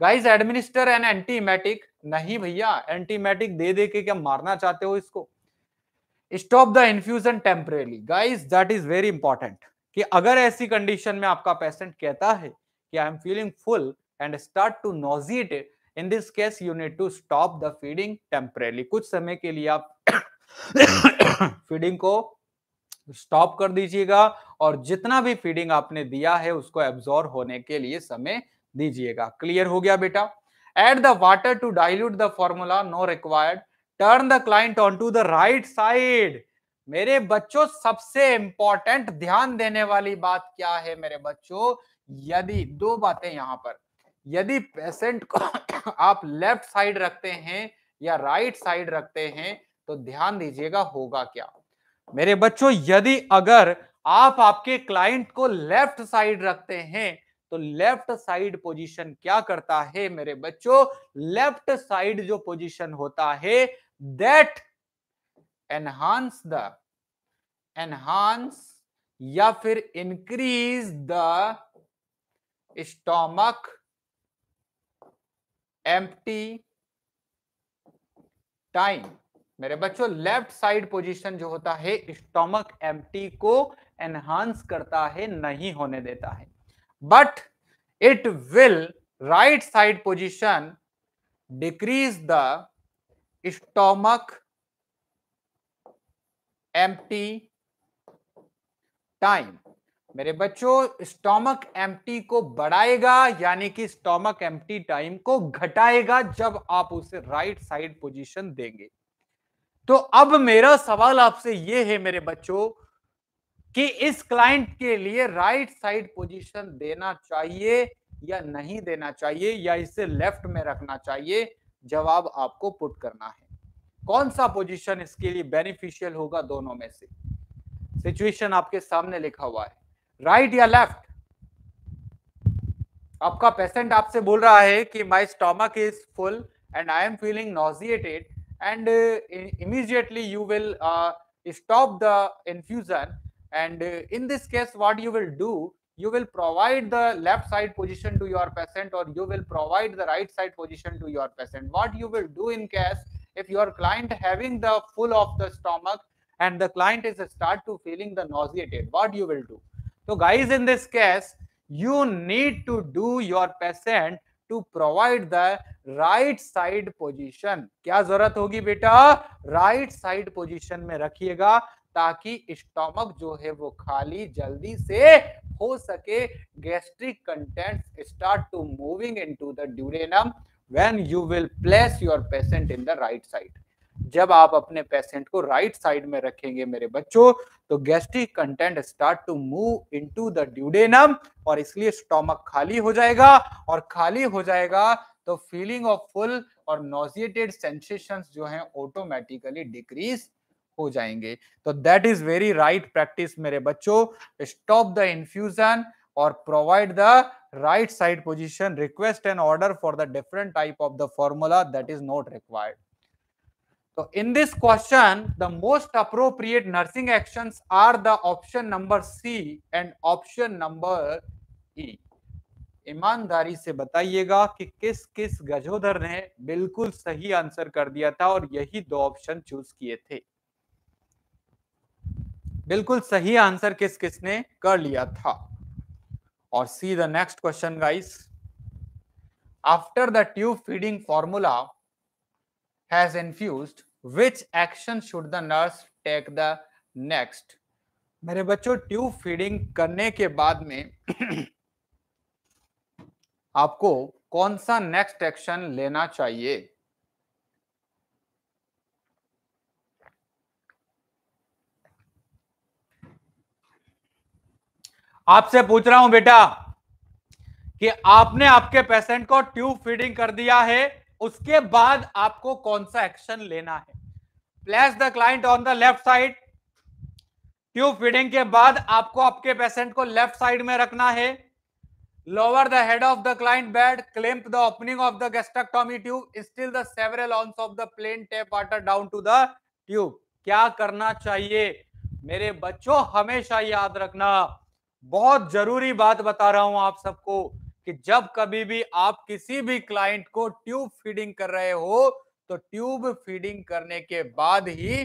Guys, administer an antiemetic. नहीं भैया, एंटीमेटिक दे दे के क्या मारना चाहते हो इसको। Stop the infusion temporarily. Guys, that is very important कि अगर ऐसी कंडीशन में आपका पेशेंट कहता है कि I am feeling full and start to nauseated, In this case, you need to stop the feeding temporarily. कुछ समय के लिए आप फीडिंग को स्टॉप कर दीजिएगा और जितना भी फीडिंग आपने दिया है उसको एब्जॉर्ब होने के लिए समय दीजिएगा। क्लियर हो गया बेटा। Add the water to dilute the formula, no required. Turn the client onto the right side. मेरे बच्चों, सबसे इंपॉर्टेंट ध्यान देने वाली बात क्या है मेरे बच्चों, यदि दो बातें यहाँ पर, यदि पेशेंट को आप लेफ्ट साइड रखते हैं या राइट साइड रखते हैं तो ध्यान दीजिएगा होगा क्या मेरे बच्चों। यदि अगर आप आपके क्लाइंट को लेफ्ट साइड रखते हैं तो लेफ्ट साइड पोजीशन क्या करता है मेरे बच्चों, लेफ्ट साइड जो पोजीशन होता है दैट एनहांस द एनहांस या फिर increase the stomach empty time. मेरे बच्चों, लेफ्ट साइड पोजीशन जो होता है स्टोमक एम्प्टी को एनहांस करता है, नहीं होने देता है। But it will right side position decrease the stomach empty time. मेरे बच्चों, स्टोमक एम्प्टी को बढ़ाएगा यानी कि स्टोमक एम्प्टी टाइम को घटाएगा जब आप उसे राइट साइड पोजीशन देंगे। तो अब मेरा सवाल आपसे ये है मेरे बच्चों कि इस क्लाइंट के लिए राइट साइड पोजीशन देना चाहिए या नहीं देना चाहिए, या इसे लेफ्ट में रखना चाहिए। जवाब आपको पुट करना है, कौन सा पोजीशन इसके लिए बेनिफिशियल होगा दोनों में से। सिचुएशन आपके सामने लिखा हुआ है, राइट right या लेफ्ट। आपका पेशेंट आपसे बोल रहा है कि my stomach is full and I am feeling nauseated, and uh, immediately you will uh, stop the infusion. And uh, in this case, what you will do, you will provide the left side position to your patient, or you will provide the right side position to your patient. What you will do in case if your client having the full of the stomach and the client is start to feeling the nauseated, what you will do? So guys, in this case, you need to do your patient to provide the right side position. क्या जरूरत होगी बेटा? Right side position में रखिएगा ताकि stomach जो है वो खाली जल्दी से हो सके. Gastric contents start to moving into the duodenum when you will place your patient in the right side. जब आप अपने पेशेंट को राइट साइड में रखेंगे मेरे बच्चों, तो gastric content start to move into the duodenum, और इसलिए स्टोमक खाली हो जाएगा, और खाली हो जाएगा तो फीलिंग ऑफ फुल और नॉजिएटेड सेंसेशंस जो हैं ऑटोमेटिकली डिक्रीज हो जाएंगे. तो that is very right practice मेरे बच्चों. स्टॉप द इन्फ्यूजन और provide the right side position. Request and order for the different type of the formula that is not required. So in this question, the most appropriate nursing actions are the option number C and option number E. ईमानदारी से बताइएगा कि किस किस गजोधर ने बिल्कुल सही answer कर दिया था और यही दो ऑप्शन चूज किए थे. बिल्कुल सही आंसर किस किस ने कर लिया था. और see the next question guys. After the tube feeding formula has infused, which action should the nurse take the next? मेरे बच्चों, ट्यूब फीडिंग करने के बाद में आपको कौन सा नेक्स्ट एक्शन लेना चाहिए? आपसे पूछ रहा हूं बेटा कि आपने आपके पेशेंट को ट्यूब फीडिंग कर दिया है, उसके बाद आपको कौन सा एक्शन लेना है? Place the client on the left side. Tube feeding के बाद आपको आपके पेशेंट को लेफ्ट साइड में रखना है. Lower the head of the client bed, clamp the opening of the gastrectomy tube, still the several ounce of the plain tap water down to the tube. क्या करना चाहिए मेरे बच्चों? हमेशा याद रखना, बहुत जरूरी बात बता रहा हूं आप सबको, कि जब कभी भी आप किसी भी क्लाइंट को ट्यूब फीडिंग कर रहे हो, तो ट्यूब फीडिंग करने के बाद ही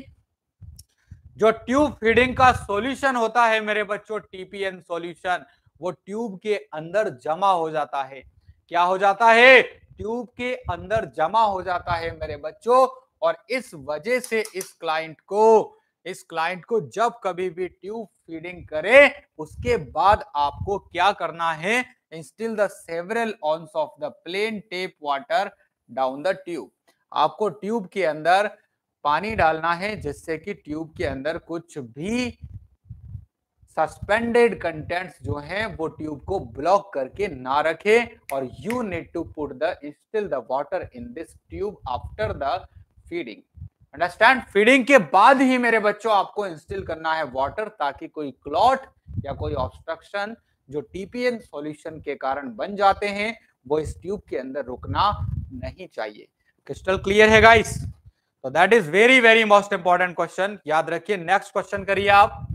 जो ट्यूब फीडिंग का सॉल्यूशन होता है मेरे बच्चों, टीपीएन सॉल्यूशन, वो ट्यूब के अंदर जमा हो जाता है. क्या हो जाता है? ट्यूब के अंदर जमा हो जाता है मेरे बच्चों. और इस वजह से इस क्लाइंट को इस क्लाइंट को जब कभी भी ट्यूब फीडिंग करे, उसके बाद आपको क्या करना है? Instill the several ounces of the plain tap water down the tube. आपको ट्यूब के अंदर पानी डालना है, जिससे कि ट्यूब के अंदर कुछ भी सस्पेंडेड कंटेंट्स जो हैं वो ट्यूब को ब्लॉक करके ना रखे. और you need to put the instil the water in this tube after the feeding. Understand? Feeding के बाद ही मेरे बच्चों आपको इंस्टिल करना है वाटर, ताकि कोई क्लॉट या कोई ऑब्स्ट्रक्शन जो टीपीएन सॉल्यूशन के कारण बन जाते हैं वो इस ट्यूब के अंदर रुकना नहीं चाहिए. क्रिस्टल क्लियर है गाइस? तो that is very very most important question, याद रखिए. नेक्स्ट क्वेश्चन करिए आप.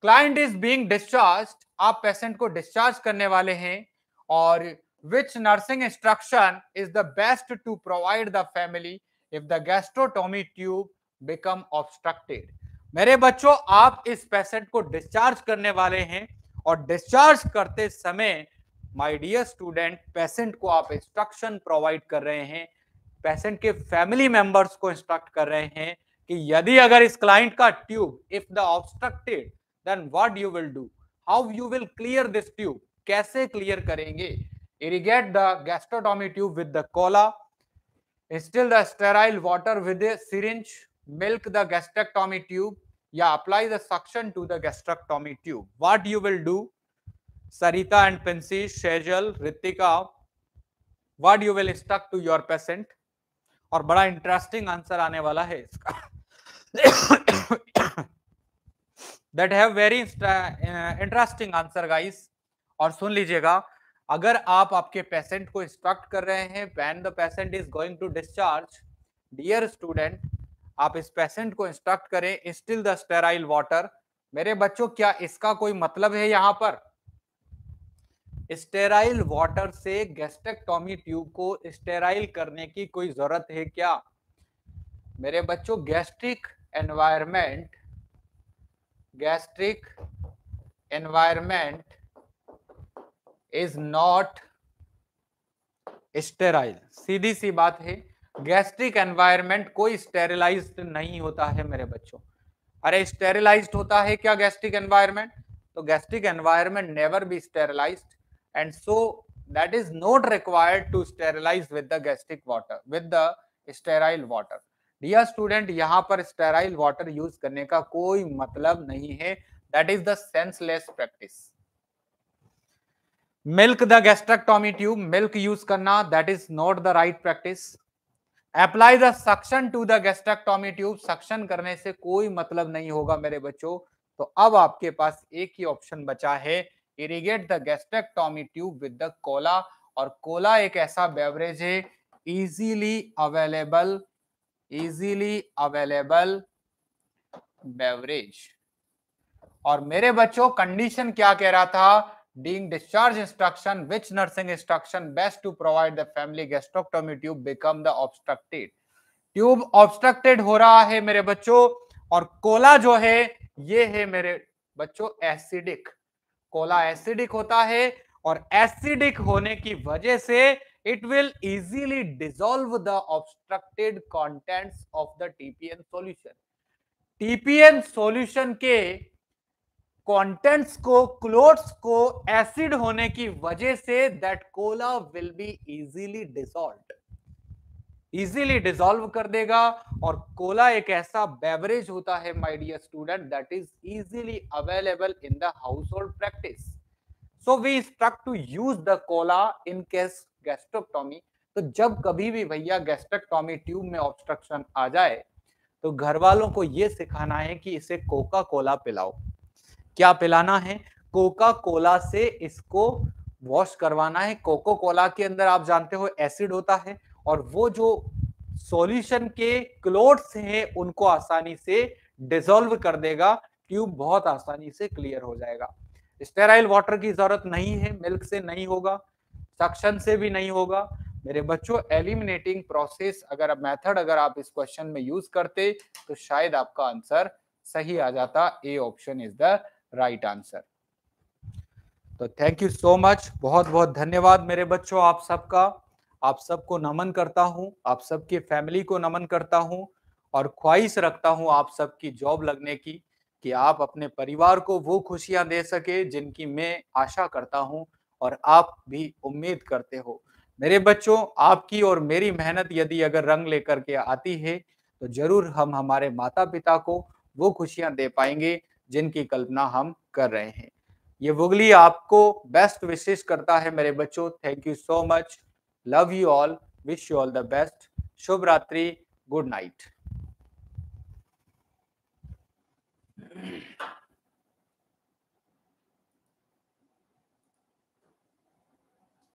क्लाइंट इज बीइंग डिस्चार्ज्ड, आप पेशेंट को डिस्चार्ज करने वाले हैं, और which nursing instruction is the best to provide the family if the gastrotomy tube become obstructed. मेरे बच्चों, आप इस पेशेंट को डिस्चार्ज करने वाले हैं, और डिस्चार्ज करते समय माय डियर स्टूडेंट, पेशेंट को आप इंस्ट्रक्शन प्रोवाइड कर रहे हैं, पेशेंट के फैमिली मेंबर्स को इंस्ट्रक्ट कर रहे हैं कि यदि अगर इस क्लाइंट का tube if the obstructed, then what you will do, how you will clear this tube. कैसे क्लियर करेंगे? Irrigate the gastrotomy tube with the cola, instil the sterile water with a syringe, milk the gastrectomy tube, या apply the suction to the gastrectomy tube. What you will do Sarita and पिंसी, Shejal, Ritika, what you will instruct to your patient? और बड़ा interesting answer आने वाला है इसका. That have very interesting answer guys. और सुन लीजिएगा, अगर आप आपके पेशेंट को इंस्ट्रक्ट कर रहे हैं when the patient is going to discharge, dear student, आप इस पेशेंट को इंस्ट्रक्ट करें इंस्टिल द स्टेराइल वाटर। मेरे बच्चों क्या इसका कोई मतलब है? यहाँ पर स्टेराइल वाटर से गैस्ट्रेक्टोमी ट्यूब को स्टेराइल करने की कोई जरूरत है क्या? मेरे बच्चों gastric environment gastric environment is not sterile. सीधी सी बात है, गैस्ट्रिक एनवायरमेंट कोई स्टेरिलाइज्ड नहीं होता है मेरे बच्चों। अरे स्टेरिलाइज्ड होता है क्या गैस्ट्रिक एनवायरमेंट? तो gastric environment never be sterilised and so that is not required to sterilise with the gastric water with the sterile water. Dear student, यहाँ पर स्टेराइल वाटर यूज करने का कोई मतलब नहीं है। That is the senseless practice. Milk the gastrectomy tube, milk use करना, that is not the right practice. Apply the suction to the gastrectomy tube, suction करने से कोई मतलब नहीं होगा मेरे बच्चों। तो अब आपके पास एक ही ऑप्शन बचा है, irrigate the gastrectomy tube with the cola. और कोला एक ऐसा बेवरेज है easily available easily available beverage. और मेरे बच्चों कंडीशन क्या कह रहा था? During discharge instruction, which nursing instruction best to provide the family gastrectomy tube become the obstructed? Tube obstructed हो रहा है मेरे बच्चों। और कोला जो है ये है मेरे बच्चों एसिडिक। कोला एसिडिक होता है और एसिडिक होने की वजह से it will easily dissolve the obstructed contents of the T P N solution. T P N solution के कंटेंट्स को, क्लोर्स को एसिड होने की वजह से that cola will be easily dissolve easily dissolve कर देगा। और कोला एक ऐसा बेवरेज होता है my dear student that is easily available in the household practice. So we instruct to use the cola in case gastrectomy. तो जब कभी भी भैया गैस्ट्रेक्टोमी ट्यूब में ऑब्स्ट्रक्शन आ जाए तो घर वालों को यह सिखाना है कि इसे कोका कोला पिलाओ। क्या पिलाना है? कोका कोला से इसको वॉश करवाना है। कोको कोला के अंदर आप जानते हो एसिड होता है और वो जो सॉल्यूशन के क्लोट्स हैं उनको आसानी से डिसॉल्व कर देगा। ट्यूब बहुत आसानी से क्लियर हो जाएगा। स्टेराइल वाटर की जरूरत नहीं है। मिल्क से नहीं होगा, सक्शन से भी नहीं होगा मेरे बच्चों। एलिमिनेटिंग प्रोसेस अगर मेथड अगर आप इस क्वेश्चन में यूज करते तो शायद आपका आंसर सही आ जाता। A option is the right answer. तो थैंक यू सो मच, बहुत बहुत धन्यवाद मेरे बच्चों आप सबका। आप सबको नमन करता हूं, आप सबके फैमिली को नमन करता हूं और ख्वाहिश रखता हूं आप सबकी जॉब लगने की, कि आप अपने परिवार को वो खुशियां दे सके जिनकी मैं आशा करता हूं और आप भी उम्मीद करते हो। मेरे बच्चों आपकी और मेरी मेहनत यदि अगर रंग लेकर के आती है तो जरूर हम हमारे माता पिता को वो खुशियां दे पाएंगे जिनकी कल्पना हम कर रहे हैं। ये वुगली आपको बेस्ट विशेष करता है मेरे बच्चों। Thank you so much, love you all, wish you all the best. शुभ रात्रि, गुड नाइट।